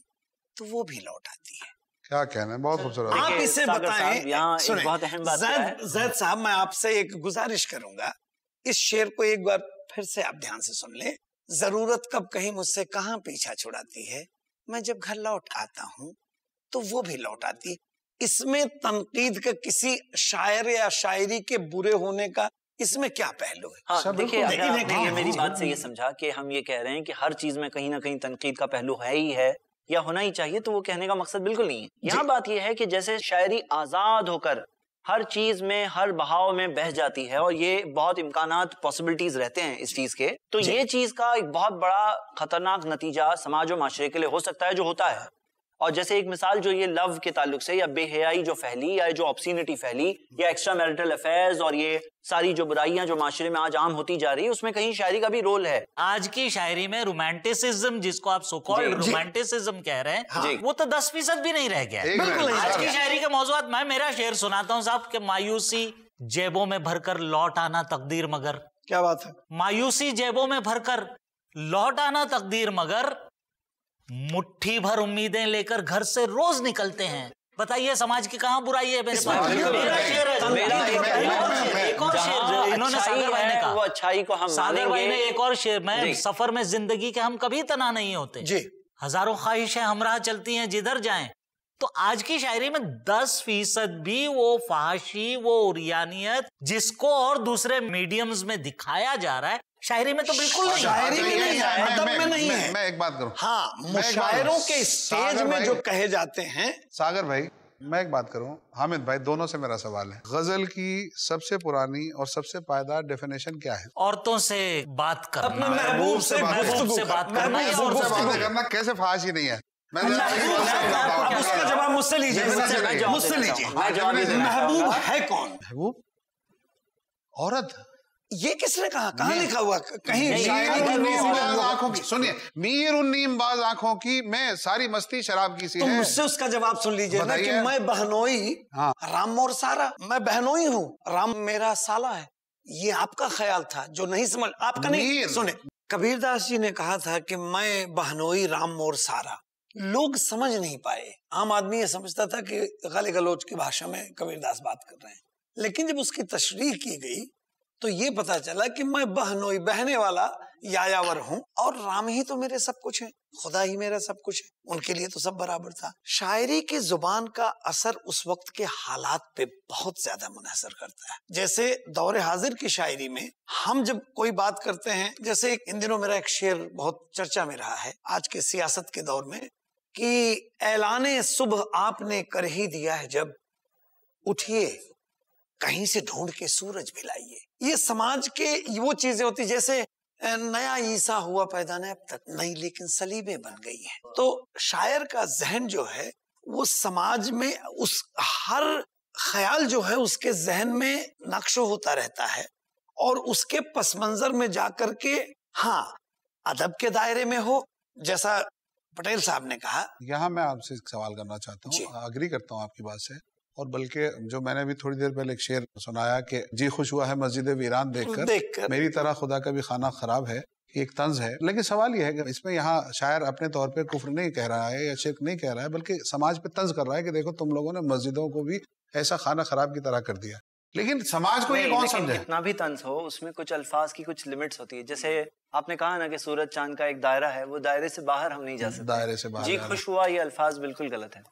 तो वो भी लौट आती है। क्या कहना है, बहुत खूबसूरत। आप इसे बताएं। सुनिए बहुत अहम बात है जैद साहब, मैं आपसे एक गुजारिश करूंगा, इस शेर को एक बार फिर से आप ध्यान से सुन लें। जरूरत कब कहीं मुझसे कहां पीछा छुड़ाती है, मैं जब घर लौट आता हूँ तो वो भी लौट आती। इसमें तनकीद का किसी शायर या शायरी के बुरे होने का इसमें क्या पहलू है? हाँ, देखिए आपने मेरी बात से ये समझा कि हम ये कह रहे हैं कि हर चीज में कहीं ना कहीं तनकीद का पहलू है ही है या होना ही चाहिए, तो वो कहने का मकसद बिल्कुल नहीं है। यहाँ बात यह है कि जैसे शायरी आजाद होकर हर चीज में हर बहाव में बह जाती है और ये बहुत इम्कानात पॉसिबिलिटीज रहते हैं इस चीज के, तो ये चीज का एक बहुत बड़ा खतरनाक नतीजा समाज और माशरे के लिए हो सकता है जो होता है। और जैसे एक मिसाल जो ये लव के ताल्लुक से या बेहयाई जो फैली या जो ऑब्सीनिटी फैली या एक्स्ट्रा मैरिटल अफेयर्स और ये सारी जो बुराइयां जो माशरे में आज आम होती जा रही है उसमें कहीं शायरी का भी रोल है। आज की शायरी में रोमांटिसिज्म जिसको आप सो कॉल्ड रोमांटिसिज्म कह रहे हैं हाँ। वो तो दस फीसद भी नहीं रह गया। आज की शायरी का मौजूद मैं मेरा शेर सुनाता हूँ साहब के मायूसी जेबों में भरकर लौट आना तकदीर मगर। क्या बात है। मायूसी जेबों में भरकर लौट आना तकदीर मगर मुट्ठी भर उम्मीदें लेकर घर से रोज निकलते हैं। बताइए समाज की कहाँ बुराई है। एक और शेर में सफर में जिंदगी के हम कभी तना नहीं होते जी। हजारों ख्वाहिशें हमराह चलती हैं जिधर जाएं। तो आज की शायरी में दस फीसद भी वो फहाशी वो उरियानियत जिसको और दूसरे मीडियम्स में दिखाया जा रहा है शायरी में तो बिल्कुल नहीं। शायरी में नहीं है, मतलब में नहीं है। मैं एक बात करूं हाँ मुशायरों के स्टेज में जो कहे जाते हैं। सागर भाई मैं एक बात करूं, हामिद भाई दोनों से मेरा सवाल है, गजल की सबसे पुरानी और सबसे पायदार डेफिनेशन क्या है? औरतों से बात करना, अपने महबूब से बात करना। कैसे फहाशी नहीं है? उसका जवाब मुझसे लीजिए, मुझसे लीजिए। महबूब है कौन? महबूब औरत। ये किसने कहा? कहाँ लिखा हुआ? कहीं। सुनिए, मीर उन्नीमबाज आंखों की मैं सारी मस्ती शराब की सी है। मुझसे उसका जवाब सुन लीजिए ना कि मैं बहनोई राम मोर सारा, मैं बहनोई हूँ राम मेरा साला है। ये आपका ख्याल था जो नहीं समझ आपका नहीं। सुने कबीर दास जी ने कहा था कि मैं बहनोई राम मोर सारा, लोग समझ नहीं पाए। आम आदमी ये समझता था कि गाली गलौज की भाषा में कबीर दास बात कर रहे हैं, लेकिन जब उसकी तशरीह की गई तो ये पता चला कि मैं बहनोई बहने वाला यायावर हूँ और राम ही तो मेरे सब कुछ है, खुदा ही मेरा सब कुछ है। उनके लिए तो सब बराबर था। शायरी की जुबान का असर उस वक्त के हालात पे बहुत ज्यादा मुनहसर करता है। जैसे दौरे हाजिर की शायरी में हम जब कोई बात करते हैं, जैसे इन दिनों मेरा एक शेर बहुत चर्चा में रहा है आज के सियासत के दौर में कि ऐलाने सुबह आपने कर ही दिया है जब, उठिए कहीं से ढूंढ के सूरज भी लाइए। ये समाज के वो चीजें होती जैसे नया ईसा हुआ पैदा न अब तक नहीं, लेकिन सलीबें बन गई हैं। तो शायर का जहन जो है वो समाज में उस हर ख्याल जो है उसके जहन में नक्शो होता रहता है और उसके पस मंजर में जाकर के हाँ अदब के दायरे में हो, जैसा पटेल साहब ने कहा। यहाँ मैं आपसे सवाल करना चाहता हूँ, अग्री करता हूँ आपकी बात से, और बल्कि जो मैंने भी थोड़ी देर पहले एक शेर सुनाया कि जी खुश हुआ है मस्जिद वीरान देखकर, देखकर मेरी तरह खुदा का भी खाना खराब है, एक तंज है। लेकिन सवाल यह है कि इसमें यहाँ शायर अपने तौर पे कुफ्र नहीं कह रहा है या शिर्क नहीं कह रहा है, बल्कि समाज पे तंज कर रहा है कि देखो तुम लोगों ने मस्जिदों को भी ऐसा खाना खराब की तरह कर दिया। लेकिन समाज को ये कौन समझे? कितना भी तंज हो उसमें कुछ अल्फाज की कुछ लिमिट्स होती है। जैसे आपने कहा ना कि सूरज चांद का एक दायरा है, वो दायरे से बाहर हम नहीं जा सकते। दायरे से बाहर जी खुश हुआ ये अल्फाज बिल्कुल गलत है,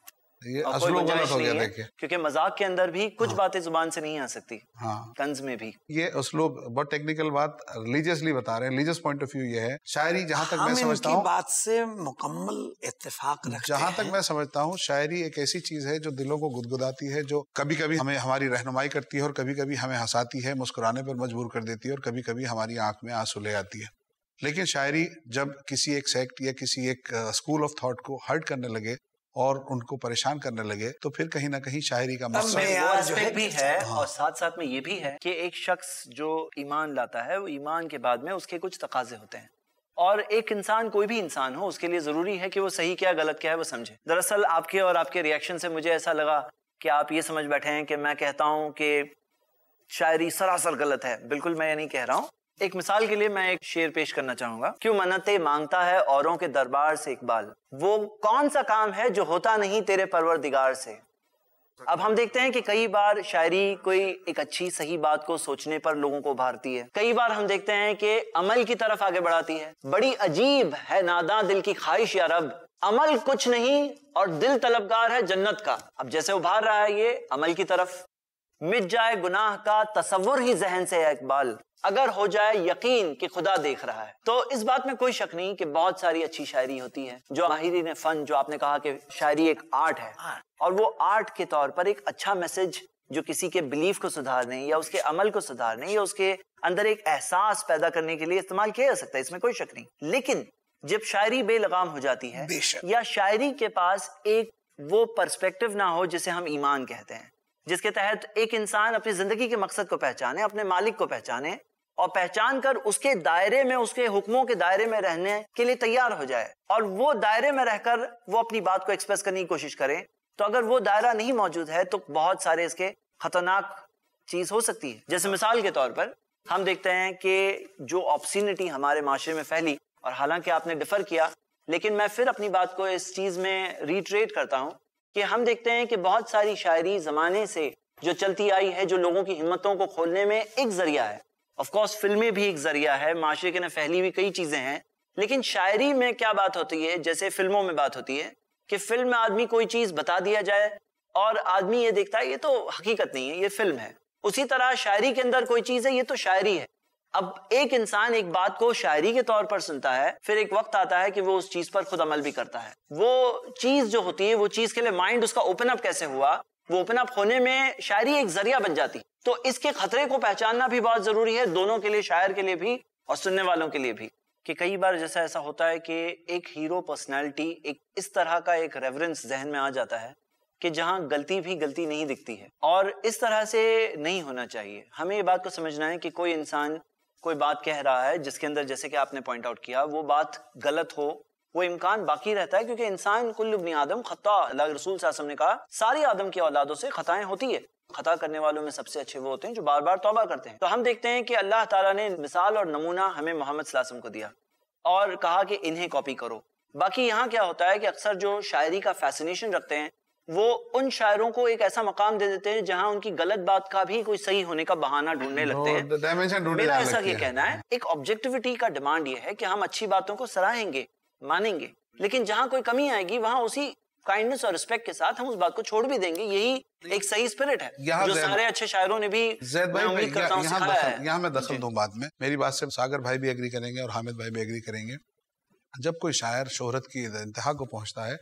ये गलत हो गया देखिए, क्योंकि मजाक के अंदर भी कुछ हाँ। बातें जुबान से नहीं आ सकती हाँ। तंज में भी। ये उसलूब बहुत टेक्निकल बात रिलीजियसली बता रहे हैं, रिलीजियस पॉइंट ऑफ व्यू ये है शायरी। जहाँ तक मैं समझता हूँ बात से मुकम्मल इत्तेफाक रखते हैं। जहाँ तक मैं समझता हूँ शायरी एक ऐसी चीज है जो दिलों को गुदगुदाती है, जो कभी कभी हमें हमारी रहनुमाई करती है और कभी कभी हमें हंसाती है, मुस्कुराने पर मजबूर कर देती है और कभी कभी हमारी आंख में आंसू ले आती है। लेकिन शायरी जब किसी एक सेक्ट या किसी एक स्कूल ऑफ थॉट को हर्ट करने लगे और उनको परेशान करने लगे तो फिर कहीं ना कहीं शायरी का मकसद भी है हाँ। और साथ साथ में ये भी है कि एक शख्स जो ईमान लाता है वो ईमान के बाद में उसके कुछ तकाजे होते हैं, और एक इंसान कोई भी इंसान हो उसके लिए जरूरी है कि वो सही क्या गलत क्या है वो समझे। दरअसल आपके और आपके रिएक्शन से मुझे ऐसा लगा कि आप ये समझ बैठे हैं कि मैं कहता हूँ कि शायरी सरासर गलत है। बिल्कुल मैं ये नहीं कह रहा हूँ। एक मिसाल के लिए मैं एक शेर पेश करना चाहूंगा। क्यों मन्नतें मांगता है औरों के दरबार से इकबाल, वो कौन सा काम है जो होता नहीं तेरे परवरदिगार से। अब हम देखते हैं कि कई बार शायरी कोई एक अच्छी सही बात को सोचने पर लोगों को उभारती है, कई बार हम देखते हैं कि अमल की तरफ आगे बढ़ाती है। बड़ी अजीब है नादा दिल की ख्वाहिश या रब, अमल कुछ नहीं और दिल तलबगार है जन्नत का। अब जैसे उभार रहा है ये अमल की तरफ, मिट जाए गुनाह का तसव्वुर ही जहन से है इकबाल, अगर हो जाए यकीन कि खुदा देख रहा है। तो इस बात में कोई शक नहीं कि बहुत सारी अच्छी शायरी होती है जो माहिरीन फन, जो आपने कहा कि शायरी एक आर्ट है और वो आर्ट के तौर पर एक अच्छा मैसेज जो किसी के बिलीफ को सुधारने या उसके अमल को सुधारने या उसके अंदर एक एहसास पैदा करने के लिए इस्तेमाल किया जा सकता है, इसमें कोई शक नहीं। लेकिन जब शायरी बेलगाम हो जाती है या शायरी के पास एक वो पर्सपेक्टिव ना हो जिसे हम ईमान कहते हैं, जिसके तहत एक इंसान अपनी जिंदगी के मकसद को पहचाने, अपने मालिक को पहचाने और पहचान कर उसके दायरे में, उसके हुक्मों के दायरे में रहने के लिए तैयार हो जाए और वो दायरे में रहकर वो अपनी बात को एक्सप्रेस करने की कोशिश करें। तो अगर वो दायरा नहीं मौजूद है तो बहुत सारे इसके खतरनाक चीज हो सकती है। जैसे मिसाल के तौर पर हम देखते हैं कि जो ऑब्सिनिटी हमारे माशरे में फैली, और हालांकि आपने डिफर किया लेकिन मैं फिर अपनी बात को इस चीज में रिट्रेट करता हूँ कि हम देखते हैं कि बहुत सारी शायरी जमाने से जो चलती आई है, जो लोगों की हिम्मतों को खोलने में एक जरिया है, ऑफ कोर्स फिल्में भी एक जरिया है, माशरे के न फैली हुई कई चीजें हैं, लेकिन शायरी में क्या बात होती है, जैसे फिल्मों में बात होती है कि फिल्म में आदमी कोई चीज बता दिया जाए और आदमी ये देखता है ये तो हकीकत नहीं है, ये फिल्म है। उसी तरह शायरी के अंदर कोई चीज है, ये तो शायरी है। अब एक इंसान एक बात को शायरी के तौर पर सुनता है, फिर एक वक्त आता है कि वो उस चीज पर खुद अमल भी करता है। वो चीज जो होती है, वो चीज के लिए माइंड उसका ओपन अप कैसे हुआ, वो ओपन अप होने में शायरी एक जरिया बन जाती। तो इसके खतरे को पहचानना भी बहुत जरूरी है, दोनों के लिए, शायर के लिए भी और सुनने वालों के लिए भी, कि कई बार जैसा ऐसा होता है कि एक हीरो पर्सनैलिटी, एक इस तरह का एक रेफरेंस जहन में आ जाता है कि जहाँ गलती भी गलती नहीं दिखती है, और इस तरह से नहीं होना चाहिए। हमें ये बात को समझना है कि कोई इंसान कोई बात कह रहा है जिसके अंदर, जैसे कि आपने पॉइंट आउट किया, वो बात गलत हो, वो इम्कान बाकी रहता है, क्योंकि इंसान कुल्लु बनी आदम खता, अल्लाह के रसूल सल्लल्लाहु अलैहि वसल्लम ने कहा सारी आदम की औलादों से खताएं होती है, खता करने वालों में सबसे अच्छे वो होते हैं जो बार बार तौबा करते हैं। तो हम देखते हैं कि अल्लाह ताला ने मिसाल और नमूना हमें मोहम्मद सल्लल्लाहु अलैहि वसल्लम को दिया और कहा कि इन्हें कॉपी करो। बाकी यहाँ क्या होता है कि अक्सर जो शायरी का फैसिनेशन रखते हैं वो उन शायरों को एक ऐसा मकाम दे देते हैं जहां उनकी गलत बात का भी कोई सही होने का बहाना ढूंढने लगते हैं। मेरा ऐसा ये कहना है, एक ऑब्जेक्टिविटी का डिमांड ये है कि हम अच्छी बातों को सराहेंगे, मानेंगे, लेकिन जहां कोई कमी आएगी वहां उसी काइंडनेस और रिस्पेक्ट के साथ हम उस बात को छोड़ भी देंगे। यही एक सही स्पिरिट है जो सारे अच्छे शायरों ने भी उम्मीद करता हूं सिखाया है। यहाँ मैं दखल दूं बाद में, मेरी बात से सागर भाई भी एग्री करेंगे और हामिद भाई भी एग्री करेंगे। जब कोई शायर शोहरत की इंतहा को पहुंचता है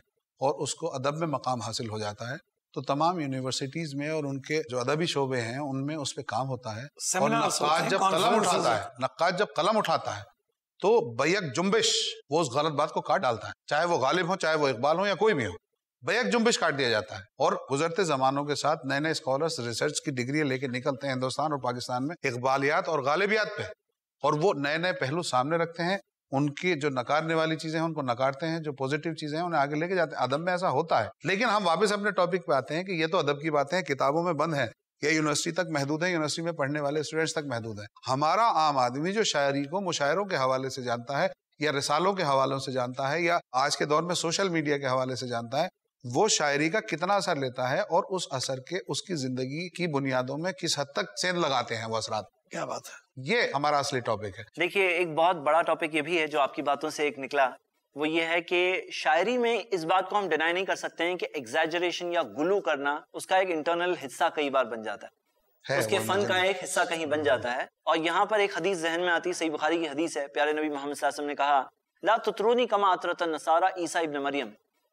और उसको अदब में मकाम हासिल हो जाता है तो तमाम यूनिवर्सिटीज में और उनके जो अदबी शोबे हैं उनमें उस पर काम होता है। और नक्काश जब कलम उठाता है, नक्काश जब कलम उठाता है तो बैक जुम्बिश वो उस गलत बात को काट डालता है, चाहे वो गालिब हो, चाहे वो इकबाल हो या कोई भी हो, बैक जुम्बिश काट दिया जाता है। और गुजरते जमानों के साथ नए नए स्कॉलर्स रिसर्च की डिग्री लेके निकलते हैं हिंदुस्तान और पाकिस्तान में इकबालियात और गालिबियात पे, और वो नए नए पहलू सामने रखते हैं। उनकी जो नकारने वाली चीजें हैं उनको नकारते हैं, जो पॉजिटिव चीजें हैं उन्हें आगे लेके जाते हैं। अदब में ऐसा होता है। लेकिन हम वापस अपने टॉपिक पे आते हैं कि ये तो अदब की बातें हैं, किताबों में बंद है या यूनिवर्सिटी तक महदूद है, यूनिवर्सिटी में पढ़ने वाले स्टूडेंट्स तक महदूद है। हमारा आम आदमी जो शायरी को मुशायरों के हवाले से जानता है या रिसालों के हवालों से जानता है या आज के दौर में सोशल मीडिया के हवाले से जानता है, वो शायरी का कितना असर लेता है और उस असर के उसकी जिंदगी की बुनियादों में किस हद तक सेंध लगाते हैं वो असरात। क्या बात है, ये हमारा असली टॉपिक है। देखिए, एक बहुत बड़ा टॉपिक ये भी है जो आपकी बातों से एक निकला, वो ये है कि शायरी में इस बात को हम डिनाई नहीं कर सकते हैं कि एग्जैजरेशन या गुलू करना उसका एक इंटरनल हिस्सा कई बार बन जाता है, है उसके फन का एक हिस्सा कहीं बन जाता है। और यहाँ पर एक हदीस जहन में आती है, सही बुखारी की हदीस है, प्यारे नबी मोहम्मद सल्लल्लाहु अलैहि वसल्लम ने कहा ला तुतरूनी कमा अतरतन नसारा ईसा इब्न मरियम,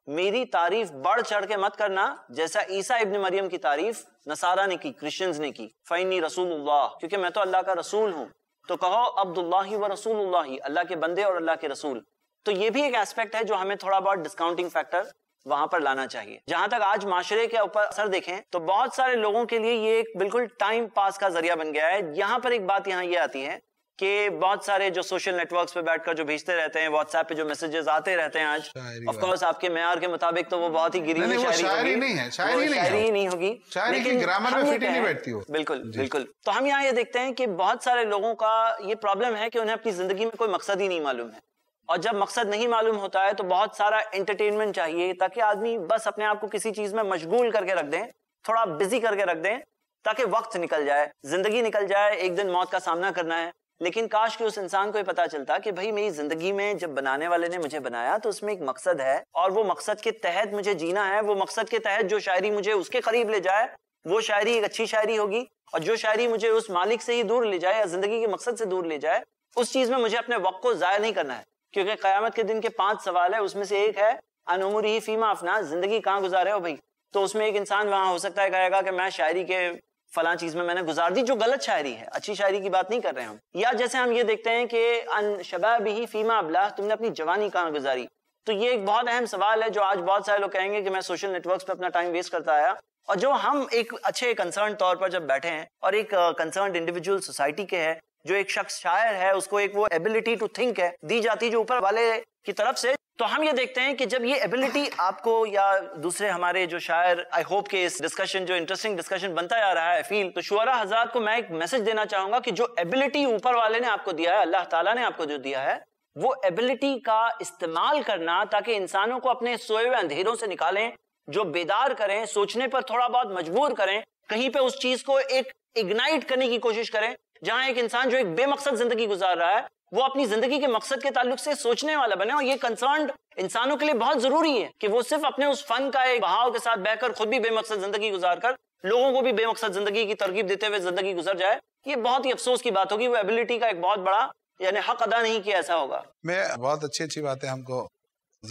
मेरी तारीफ बढ़ चढ़ के मत करना जैसा ईसा इब्न मरियम की तारीफ नसारा ने की, क्रिश्चियंस ने की। फैनी रसूलुल्लाह, क्योंकि मैं तो अल्लाह का रसूल हूँ, तो कहो अब्दुल्लाही व रसूलुल्लाही, अल्लाह के बंदे और अल्लाह के रसूल। तो ये भी एक एस्पेक्ट है जो हमें थोड़ा बहुत डिस्काउंटिंग फैक्टर वहां पर लाना चाहिए। जहां तक आज माशरे के ऊपर असर देखें तो बहुत सारे लोगों के लिए ये एक बिल्कुल टाइम पास का जरिया बन गया है। यहाँ पर एक बात यहाँ ये आती है कि बहुत सारे जो सोशल नेटवर्क्स पे बैठकर जो भेजते रहते हैं, व्हाट्सएप पे जो मैसेजेस आते रहते हैं, आज ऑफ कोर्स आपके मेयार के मुताबिक तो वो बहुत ही गिरी नहीं, नहीं, शायरी नहीं है, शायरी नहीं, शायरी नहीं होगी, लेकिन ग्रामर में फिट नहीं बैठती हो। बिल्कुल बिल्कुल। तो हम यहाँ ये देखते हैं कि बहुत सारे लोगों का ये प्रॉब्लम है कि उन्हें अपनी जिंदगी में कोई मकसद ही नहीं मालूम है, और जब मकसद नहीं मालूम होता है तो बहुत सारा एंटरटेनमेंट चाहिए ताकि आदमी बस अपने आप को किसी चीज में मशगूल करके रख दें, थोड़ा बिजी करके रख दें, ताकि वक्त निकल जाए, जिंदगी निकल जाए। एक दिन मौत का सामना करना है, लेकिन काश कि उस इंसान को ये पता चलता कि भाई मेरी जिंदगी में जब बनाने वाले ने मुझे बनाया तो उसमें एक मकसद है और वो मकसद के तहत मुझे जीना है। वो मकसद के तहत जो शायरी मुझे उसके करीब ले जाए वो शायरी एक अच्छी शायरी होगी, और जो शायरी मुझे उस मालिक से ही दूर ले जाए या जिंदगी के मकसद से दूर ले जाए, उस चीज में मुझे अपने वक्त को जाया नहीं करना है। क्योंकि कयामत के दिन के पांच सवाल है, उसमें से एक है अन उम्र ही फीमा अफना, जिंदगी कहाँ गुजारे हो भाई। तो उसमें एक इंसान वहां हो सकता है कहेगा कि मैं शायरी के फला चीज में मैंने गुजार दी, जो गलत शायरी है, अच्छी शायरी की बात नहीं कर रहे हम। या जैसे हम ये देखते हैं कि अन शबाब ही फीमा अबला, तुमने अपनी जवानी कहाँ गुजारी। तो ये एक बहुत अहम सवाल है जो आज बहुत सारे लोग कहेंगे कि मैं सोशल नेटवर्क्स पर अपना टाइम वेस्ट करता आया, और जो हम एक अच्छे कंसर्न तौर पर जब बैठे हैं और एक कंसर्न इंडिविजुअल सोसाइटी के है, जो एक शख्स शायर है उसको एक वो एबिलिटी टू थिंक है दी जाती जो ऊपर वाले की तरफ से। तो हम ये देखते हैं कि जब ये एबिलिटी आपको या दूसरे हमारे जो शायर, आई होप के इस डिस्कशन जो इंटरेस्टिंग डिस्कशन बनता जा रहा है फील, तो शुरा हज़रात को मैं एक मैसेज देना चाहूंगा कि जो एबिलिटी ऊपर वाले ने आपको दिया है, अल्लाह ताला ने आपको जो दिया है, वो एबिलिटी का इस्तेमाल करना ताकि इंसानों को अपने सोए हुए अंधेरों से निकालें, जो बेदार करें, सोचने पर थोड़ा बहुत मजबूर करें, कहीं पे उस चीज को एक इग्नाइट करने की कोशिश करें जहां एक इंसान जो एक बेमकसद जिंदगी गुजार रहा है वो अपनी जिंदगी के मकसद के ताल्लुक से सोचने वाला बने। और ये कंसर्न इंसानों के लिए बहुत जरूरी है कि वो सिर्फ अपने उस फन का एक बहाव के साथ बहकर खुद भी बेमकसद जिंदगी गुजार कर लोगों को भी बेमकसद जिंदगी की तरकीब देते हुए जिंदगी गुजर जाए। ये बहुत ही अफसोस की बात होगी, वो एबिलिटी का एक बहुत बड़ा यानी हक अदा नहीं किया ऐसा होगा। मैं बहुत अच्छी अच्छी बातें हमको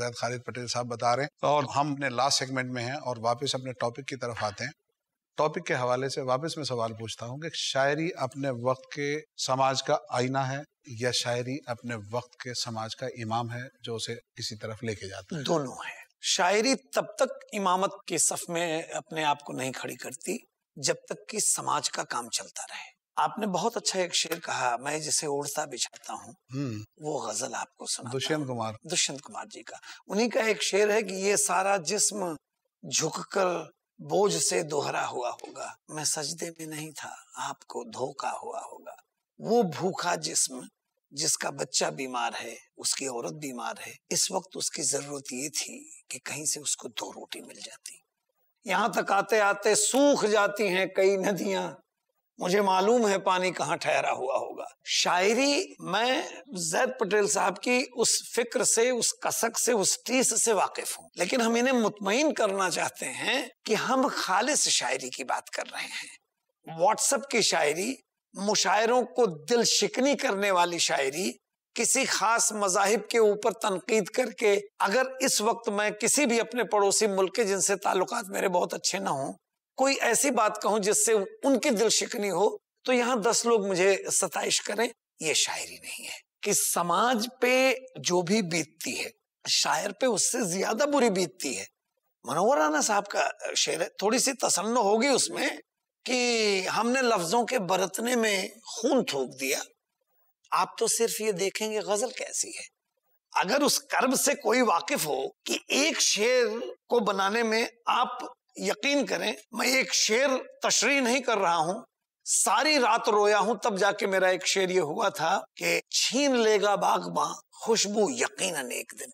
जैद खालिद पटेल साहब बता रहे हैं, और हम अपने लास्ट सेगमेंट में हैं और वापस अपने टॉपिक की तरफ आते हैं। टॉपिक के हवाले से वापस मैं सवाल पूछता हूँ कि शायरी अपने वक्त के समाज का आईना है या शायरी अपने वक्त के समाज का इमाम है जो उसे किसी तरफ लेके जाता है? दोनों है। शायरी तब तक इमामत के सफ में अपने आप को नहीं खड़ी करती जब तक कि समाज का काम चलता रहे। आपने बहुत अच्छा एक शेर कहा, मैं जिसे ओढ़ता बिछाता हूँ, वो गजल आपको सुना, दुष्यंत कुमार दुष्यंत कुमार जी का, उन्हीं का एक शेर है कि ये सारा जिस्म झुककर बोझ से दोहरा हुआ होगा, मैं सजदे में नहीं था आपको धोखा हुआ होगा, वो भूखा जिस्म जिसका बच्चा बीमार है, उसकी औरत बीमार है, इस वक्त उसकी जरूरत ये थी कि कहीं से उसको दो रोटी मिल जाती, यहाँ तक आते आते सूख जाती हैं कई नदियां, मुझे मालूम है पानी कहाँ ठहरा हुआ होगा। शायरी मैं जैद पटेल साहब की उस फिक्र से, उस कसक से, उस टीस से वाकिफ हूँ, लेकिन हम इन्हें मुतमईन करना चाहते हैं कि हम खालिस शायरी की बात कर रहे हैं। व्हाट्सएप की शायरी, मुशायरों को दिल शिकनी करने वाली शायरी, किसी खास मजाहिब के ऊपर तनकीद करके, अगर इस वक्त मैं किसी भी अपने पड़ोसी मुल्क के जिनसे ताल्लुकात मेरे बहुत अच्छे ना हों कोई ऐसी बात कहूं जिससे उनकी दिल शिकनी हो तो यहाँ दस लोग मुझे सताइश करें, ये शायरी नहीं है। कि समाज पे जो भी बीतती है शायर पे उससे ज्यादा बुरी बीतती है। मनोहर राणा साहब का शेर है, थोड़ी सी तसन्नो होगी उसमें कि हमने लफ्जों के बरतने में खून थूक दिया, आप तो सिर्फ ये देखेंगे गजल कैसी है। अगर उस कर्ब से कोई वाकिफ हो कि एक शेर को बनाने में, आप यकीन करें मैं एक शेर तशरीह नहीं कर रहा हूँ, सारी रात रोया हूँ तब जाके मेरा एक शेर ये हुआ था कि छीन लेगा बागबां खुशबू यकीनन एक दिन,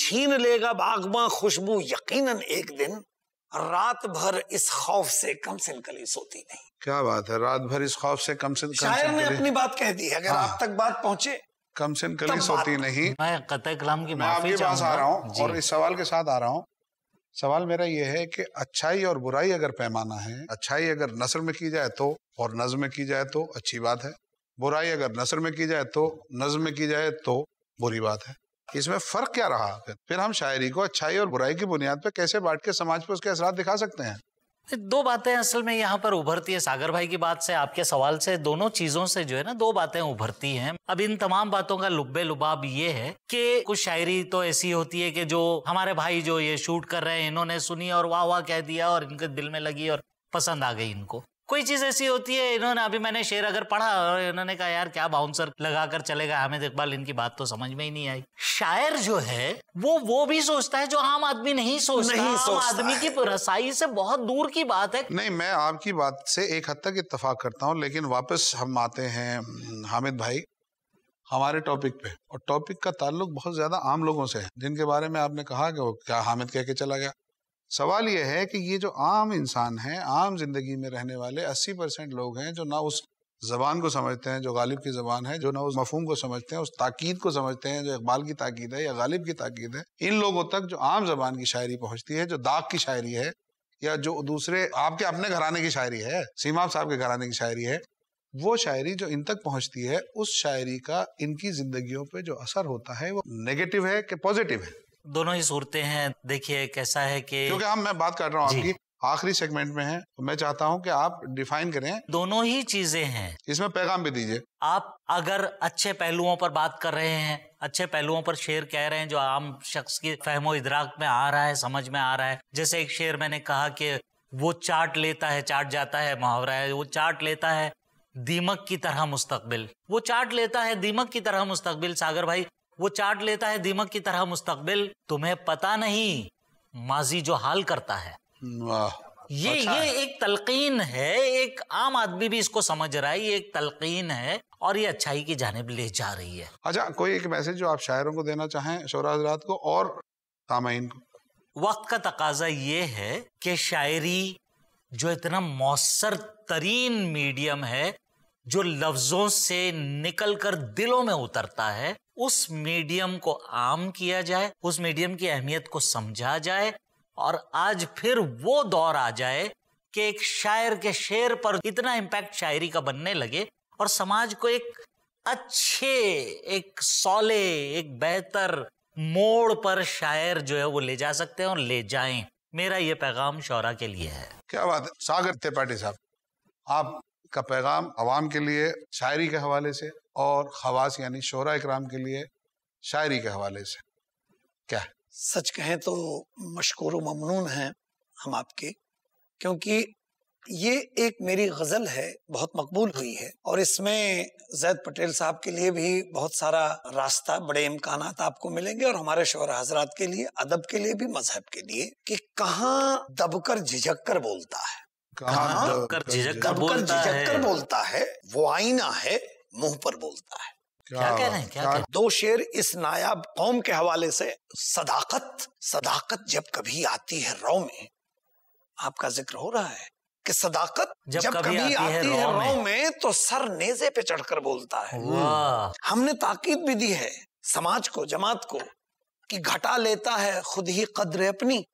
छीन लेगा बागबां खुशबू यकीनन एक दिन, रात भर इस खौफ से कमसिन कली सोती नहीं। क्या बात है, रात भर इस खौफ से कमसिन कली। शायर ने अपनी बात कह दी, अगर हाँ। आप तक बात पहुंचे कमसिन कली सोती नहीं। मैं कतई कलाम की माफी चाहूंगा, आ रहा हूँ और इस सवाल के साथ आ रहा हूँ। सवाल मेरा ये है कि अच्छाई और बुराई अगर पैमाना है, अच्छाई अगर नसर में की जाए तो और नज्म में की जाए तो अच्छी बात है, बुराई अगर नसर में की जाए तो नज्म में की जाए तो बुरी बात है, इसमें फर्क क्या रहा? फिर फिर हम शायरी को अच्छाई और बुराई की बुनियाद पर कैसे बांट के समाज पर उसके असरात दिखा सकते हैं? दो बातें असल में यहाँ पर उभरती है, सागर भाई की बात से, आपके सवाल से, दोनों चीजों से जो है ना दो बातें उभरती हैं। अब इन तमाम बातों का लुब्बे लुबाब ये है कि कुछ शायरी तो ऐसी होती है कि जो हमारे भाई जो ये शूट कर रहे हैं इन्होंने सुनी और वाह वाह कह दिया और इनके दिल में लगी और पसंद आ गई इनको। कोई चीज ऐसी होती है, इन्होंने अभी मैंने शेर अगर पढ़ा और इन्होंने कहा यार क्या बाउंसर लगाकर चलेगा हामिद इकबाल, इनकी बात तो समझ में ही नहीं आई। शायर जो है वो वो भी सोचता है जो आम आदमी नहीं सोचता, नहीं सोचता आदमी की रसाई से बहुत दूर की बात है। नहीं, मैं आपकी बात से एक हद तक इत्तफाक करता हूँ, लेकिन वापस हम आते हैं हामिद भाई हमारे टॉपिक पे, और टॉपिक का ताल्लुक बहुत ज्यादा आम लोगों से है जिनके बारे में आपने कहा कि वो क्या हामिद कह के चला गया। सवाल यह है कि ये जो आम इंसान हैं, आम जिंदगी में रहने वाले अस्सी परसेंट लोग हैं जो ना उस जबान को समझते हैं जो गालिब की जबान है, जो ना उस मफहूम को समझते हैं, उस ताकीद को समझते हैं जो इकबाल की ताकीद है या गालिब की ताकीद है। इन लोगों तक जो आम जबान की शायरी पहुंचती है, जो दाग की शायरी है या जो दूसरे आपके अपने घराने की शायरी है, सीमाब साहब के घराने की शायरी है, वो शायरी जो इन तक पहुंचती है उस शायरी का इनकी जिंदगियों पर जो असर होता है वो नेगेटिव है कि पॉजिटिव है? दोनों ही सूरतें हैं। देखिए कैसा है कि क्योंकि हम मैं बात कर रहा हूँ आपकी आखिरी सेगमेंट में है, मैं चाहता हूं कि आप डिफाइन करें। दोनों ही चीजें हैं, इसमें पैगाम भी दीजिए। आप अगर अच्छे पहलुओं पर बात कर रहे हैं, अच्छे पहलुओं पर शेर कह रहे हैं जो आम शख्स की फहमो इदराक में आ रहा है, समझ में आ रहा है। जैसे एक शेर मैंने कहा कि वो चाट लेता है, चाट जाता है, मुहावरा है, वो चाट लेता है दीमक की तरह मुस्तकबिल, वो चाट लेता है दीमक की तरह मुस्तकबिल। सागर भाई, वो चाट लेता है दीमक की तरह मुस्तकबिल, तुम्हें पता नहीं माजी जो हाल करता है। ये अच्छा ये है। एक तलकीन है, एक आम आदमी भी इसको समझ रहा है, ये एक तलकीन है और ये अच्छाई की जानिब ले जा रही है। अच्छा, कोई एक मैसेज जो आप शायरों को देना चाहें, शोरा हज़रात को और सामाईन को? वक्त का तकाजा ये है कि शायरी जो इतना मौसर तरीन मीडियम है, जो लफ्जों से निकल कर दिलों में उतरता है, उस मीडियम को आम किया जाए, उस मीडियम की अहमियत को समझा जाए और आज फिर वो दौर आ जाए कि एक शायर के शेर पर इतना इम्पैक्ट शायरी का बनने लगे और समाज को एक अच्छे, एक सौले, एक बेहतर मोड़ पर शायर जो है वो ले जा सकते हैं और ले जाएं। मेरा ये पैगाम शौरा के लिए है। क्या बात है सागर त्रिपाठी साहब, आपका पैगाम अवाम के लिए शायरी के हवाले से और खवास यानी शौरा इकराम के लिए शायरी के हवाले से क्या है? सच कहें तो मशकूर व ममनून हैं हम आपके, क्योंकि ये एक मेरी गज़ल है, बहुत मकबूल हुई है और इसमें जैद पटेल साहब के लिए भी बहुत सारा रास्ता, बड़े इम्कानात आपको मिलेंगे और हमारे शोरा हजरात के लिए, अदब के लिए भी, मजहब के लिए, कि कहाँ दबकर झिझक कर बोलता है, कहाँ दबकर झिझक कर बोलता है, वो आईना है मुंह पर बोलता है। क्या कह रहे हैं, क्या कह? दो शेर इस नायाब कौम के हवाले से। सदाकत, सदाकत जब कभी आती है रौ में, आपका जिक्र हो रहा है कि सदाकत जब, जब कभी, कभी आती है, है रौ में तो सर नेजे पे चढ़कर बोलता है। हमने ताकीद भी दी है समाज को, जमात को, कि घटा लेता है खुद ही कद्र अपनी,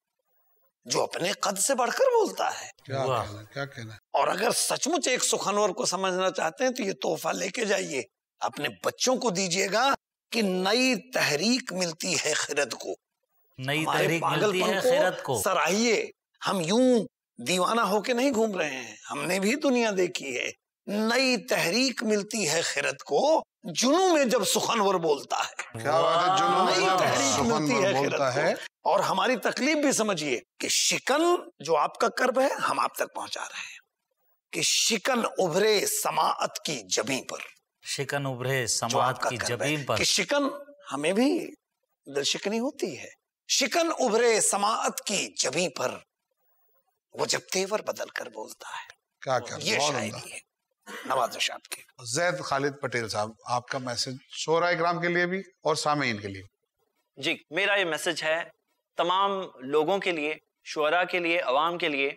जो अपने कद से बढ़कर बोलता है। क्या कहना, क्या कहना। और अगर सचमुच एक सुखनवर को समझना चाहते हैं तो ये तोहफा लेके जाइए, अपने बच्चों को दीजिएगा कि नई तहरीक मिलती है खिरत को, नई तहरीक मिलती है खिरत को सराहिए। हम यूं दीवाना होके नहीं घूम रहे हैं, हमने भी दुनिया देखी है। नई तहरीक मिलती है खिरत को जुनू में जब सुखनवर बोलता है। क्या बात है, जुनू में नई तहरीक मिलती है खिरत को। और हमारी तकलीफ भी समझिए कि शिकन जो आपका कर्ब है हम आप तक पहुंचा रहे हैं, कि शिकन उभरे समाअत की जबी पर, शिकन उभरे समाअत की जबी पर, कि शिकन, हमें भी दिल शिकनी होती है, शिकन उभरे समाअत की जबी पर वो जब तेवर बदल कर बोलता है। क्या क्या ये शायरी है नवाज़िश आपके। जैद खालिद पटेल साहब, आपका मैसेज शोरा इकराम के लिए भी और सामेईन के लिए? जी, मेरा ये मैसेज है तमाम लोगों के लिए, शोरा के लिए, अवाम के लिए,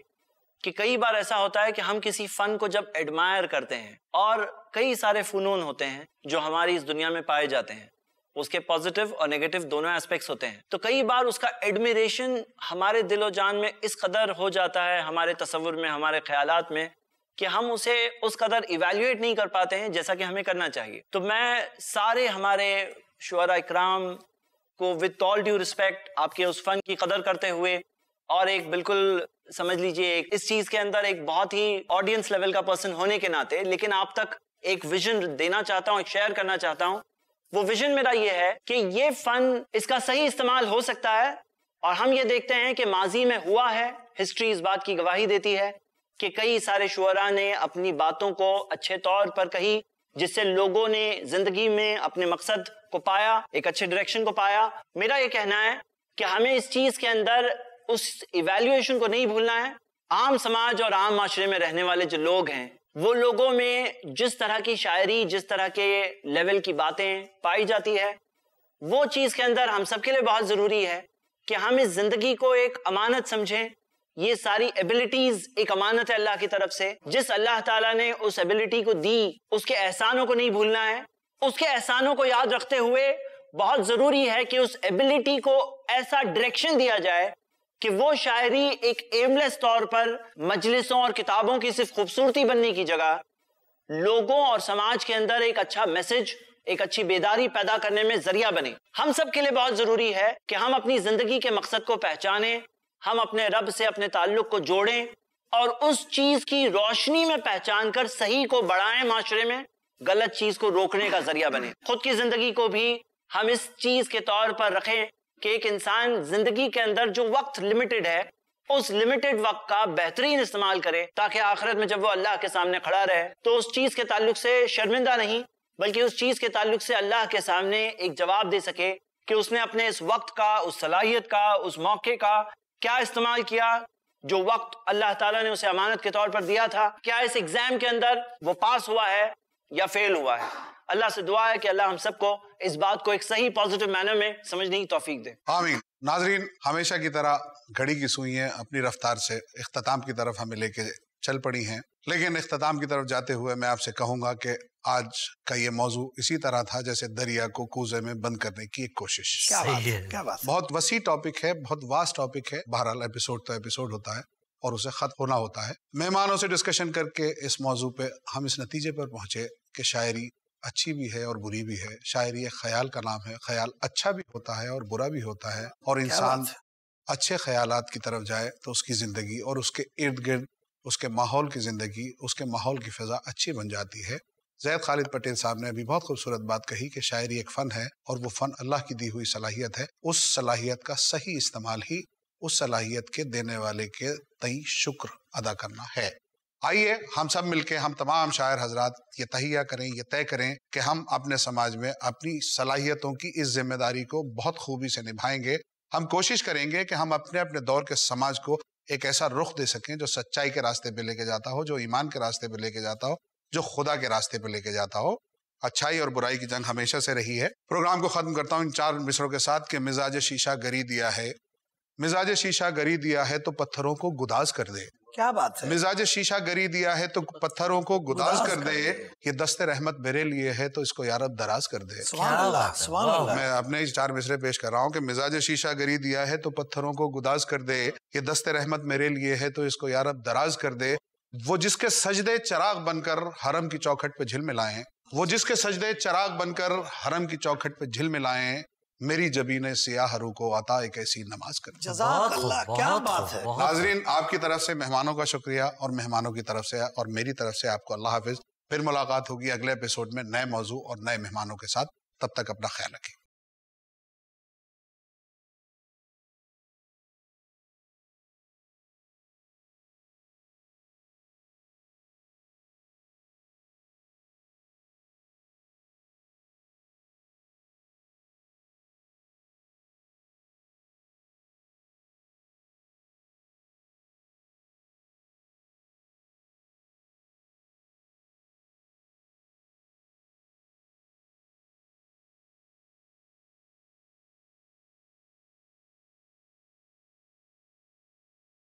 कि कई बार ऐसा होता है कि हम किसी फन को जब एडमायर करते हैं, और कई सारे फनून होते हैं जो हमारी इस दुनिया में पाए जाते हैं, उसके पॉजिटिव और नेगेटिव दोनों एस्पेक्ट्स होते हैं, तो कई बार उसका एडमिरेशन हमारे दिलो जान में इस कदर हो जाता है, हमारे तसव्वुर में, हमारे ख्यालात में, कि हम उसे उस कदर इवैल्यूएट नहीं कर पाते हैं जैसा कि हमें करना चाहिए। तो मैं सारे हमारे शुअरा इकराम को विद ऑल ड्यू रिस्पेक्ट, आपके उस फन की कदर करते हुए, और एक बिल्कुल समझ लीजिए इस चीज़ के अंदर एक बहुत ही ऑडियंस लेवल का पर्सन होने के नाते, लेकिन आप तक एक विजन देना चाहता हूँ, एक शेयर करना चाहता हूँ। वो विजन मेरा ये है कि ये फन, इसका सही इस्तेमाल हो सकता है, और हम ये देखते हैं कि माजी में हुआ है, हिस्ट्री इस बात की गवाही देती है कि कई सारे शुअरा ने अपनी बातों को अच्छे तौर पर कही, जिससे लोगों ने जिंदगी में अपने मकसद को पाया, एक अच्छे डायरेक्शन को पाया। मेरा ये कहना है कि हमें इस चीज के अंदर उस इवैल्यूएशन को नहीं भूलना है। आम समाज और आम माशरे में रहने वाले जो लोग हैं, वो लोगों में जिस तरह की शायरी, जिस तरह के लेवल की बातें पाई जाती है, वो चीज़ के अंदर हम सबके लिए बहुत ज़रूरी है कि हम इस ज़िंदगी को एक अमानत समझें। ये सारी एबिलिटीज़ एक अमानत है अल्लाह की तरफ से, जिस अल्लाह ताला ने उस एबिलिटी को दी, उसके एहसानों को नहीं भूलना है। उसके एहसानों को याद रखते हुए बहुत ज़रूरी है कि उस एबिलिटी को ऐसा डायरेक्शन दिया जाए कि वो शायरी एक एमलेस तौर पर मजलिसों और किताबों की सिर्फ खूबसूरती बनने की जगह लोगों और समाज के अंदर एक अच्छा मैसेज, एक अच्छी बेदारी पैदा करने में जरिया बने। हम सब के लिए बहुत जरूरी है कि हम अपनी जिंदगी के मकसद को पहचानें, हम अपने रब से अपने ताल्लुक को जोड़ें और उस चीज की रोशनी में पहचान कर सही को बढ़ाएं, माशरे में गलत चीज को रोकने का जरिया बने। खुद की जिंदगी को भी हम इस चीज के तौर पर रखें कि एक इंसान जिंदगी के अंदर जो वक्त लिमिटेड है उस लिमिटेड वक्त का बेहतरीन इस्तेमाल करे ताकि आखिरत में जब वो अल्लाह के सामने खड़ा रहे तो उस चीज के ताल्लुक से शर्मिंदा नहीं बल्कि उस चीज के ताल्लुक से अल्लाह के सामने एक जवाब दे सके कि उसने अपने इस वक्त का, उस सलाहियत का, उस मौके का क्या इस्तेमाल किया जो वक्त अल्लाह ताला ने उसे अमानत के तौर पर दिया था। क्या इस एग्जाम के अंदर वो पास हुआ है या फेल हुआ है। अल्लाह से दुआ है कि अल्लाह हम सबको इस बात को एक सही पॉजिटिव मैनर में समझने की तौफीक दे। आमीन। नाजरीन, हमेशा की तरह घड़ी की सुइयां अपनी रफ्तार से इख्तिताम की तरफ हमें लेके चल पड़ी हैं, लेकिन इख्तिताम की तरफ जाते हुए मैं आपसे कहूंगा कि आज का ये मौजू इसी तरह था जैसे दरिया को कूजे में बंद करने की एक कोशिश। क्या बात है, क्या बात है। बहुत वसी टॉपिक है, बहुत वास्ट टॉपिक है। बहरहाल एपिसोड तो एपिसोड होता है और उसे खत्म होना होता है। मेहमानों से डिस्कशन करके इस मौजू पे हम इस नतीजे पर पहुंचे कि शायरी अच्छी भी है और बुरी भी है। शायरी एक ख्याल का नाम है, ख्याल अच्छा भी होता है और बुरा भी होता है। और इंसान अच्छे ख्यालात की तरफ जाए तो उसकी जिंदगी और उसके इर्द गिर्द उसके माहौल की जिंदगी, उसके माहौल की फिजा अच्छी बन जाती है। जैद खालिद पटेल साहब ने अभी बहुत खूबसूरत बात कही कि शायरी एक फ़न है और वो फ़न अल्लाह की दी हुई सलाहियत है। उस सलाहियत का सही इस्तेमाल ही उस सलाहियत के देने वाले के तई शुक्र अदा करना है। आइए हम सब मिलके हम तमाम शायर हजरात ये तहिया करें, ये तय करें कि हम अपने समाज में अपनी सलाहियतों की इस जिम्मेदारी को बहुत खूबी से निभाएंगे। हम कोशिश करेंगे कि हम अपने अपने दौर के समाज को एक ऐसा रुख दे सकें जो सच्चाई के रास्ते पे लेके जाता हो, जो ईमान के रास्ते पे लेके जाता हो, जो खुदा के रास्ते पे लेके जाता हो। अच्छाई और बुराई की जंग हमेशा से रही है। प्रोग्राम को खत्म करता हूँ इन चार मिसरों के साथ कि मिजाज शीशा गरी दिया है, मिजाज शीशा गरी दिया है तो पत्थरों को गुदाज कर दे। क्या बात है। मिजाज शीशा गरी दिया है तो पत्थरों को गुदाज कर दे। ये दस्ते रहमत मेरे लिए है तो इसको यार अब दराज कर दे। सुभान अल्लाह, सुभान अल्लाह। मैं अपने इस चार मिसरे पेश कर रहा हूँ कि मिजाज शीशा गरी दिया है तो पत्थरों को गुदाज कर दे। ये दस्ते रहमत मेरे लिए है तो इसको यार अब दराज कर दे। वो जिसके सजदे चराग बनकर हरम की चौखट पे झिलमिलाएं, वो जिसके सजदे चराग बनकर हरम की चौखट पे झिलमिलाएं, मेरी जबीने सियाह रू को आता एक ऐसी नमाज कर। जज़ाकल्लाह, क्या बात है। नाजरीन, आपकी तरफ से मेहमानों का शुक्रिया और मेहमानों की तरफ से और मेरी तरफ से आपको अल्लाह हाफिज। फिर मुलाकात होगी अगले एपिसोड में नए मौजू और नए मेहमानों के साथ। तब तक अपना ख्याल रखें।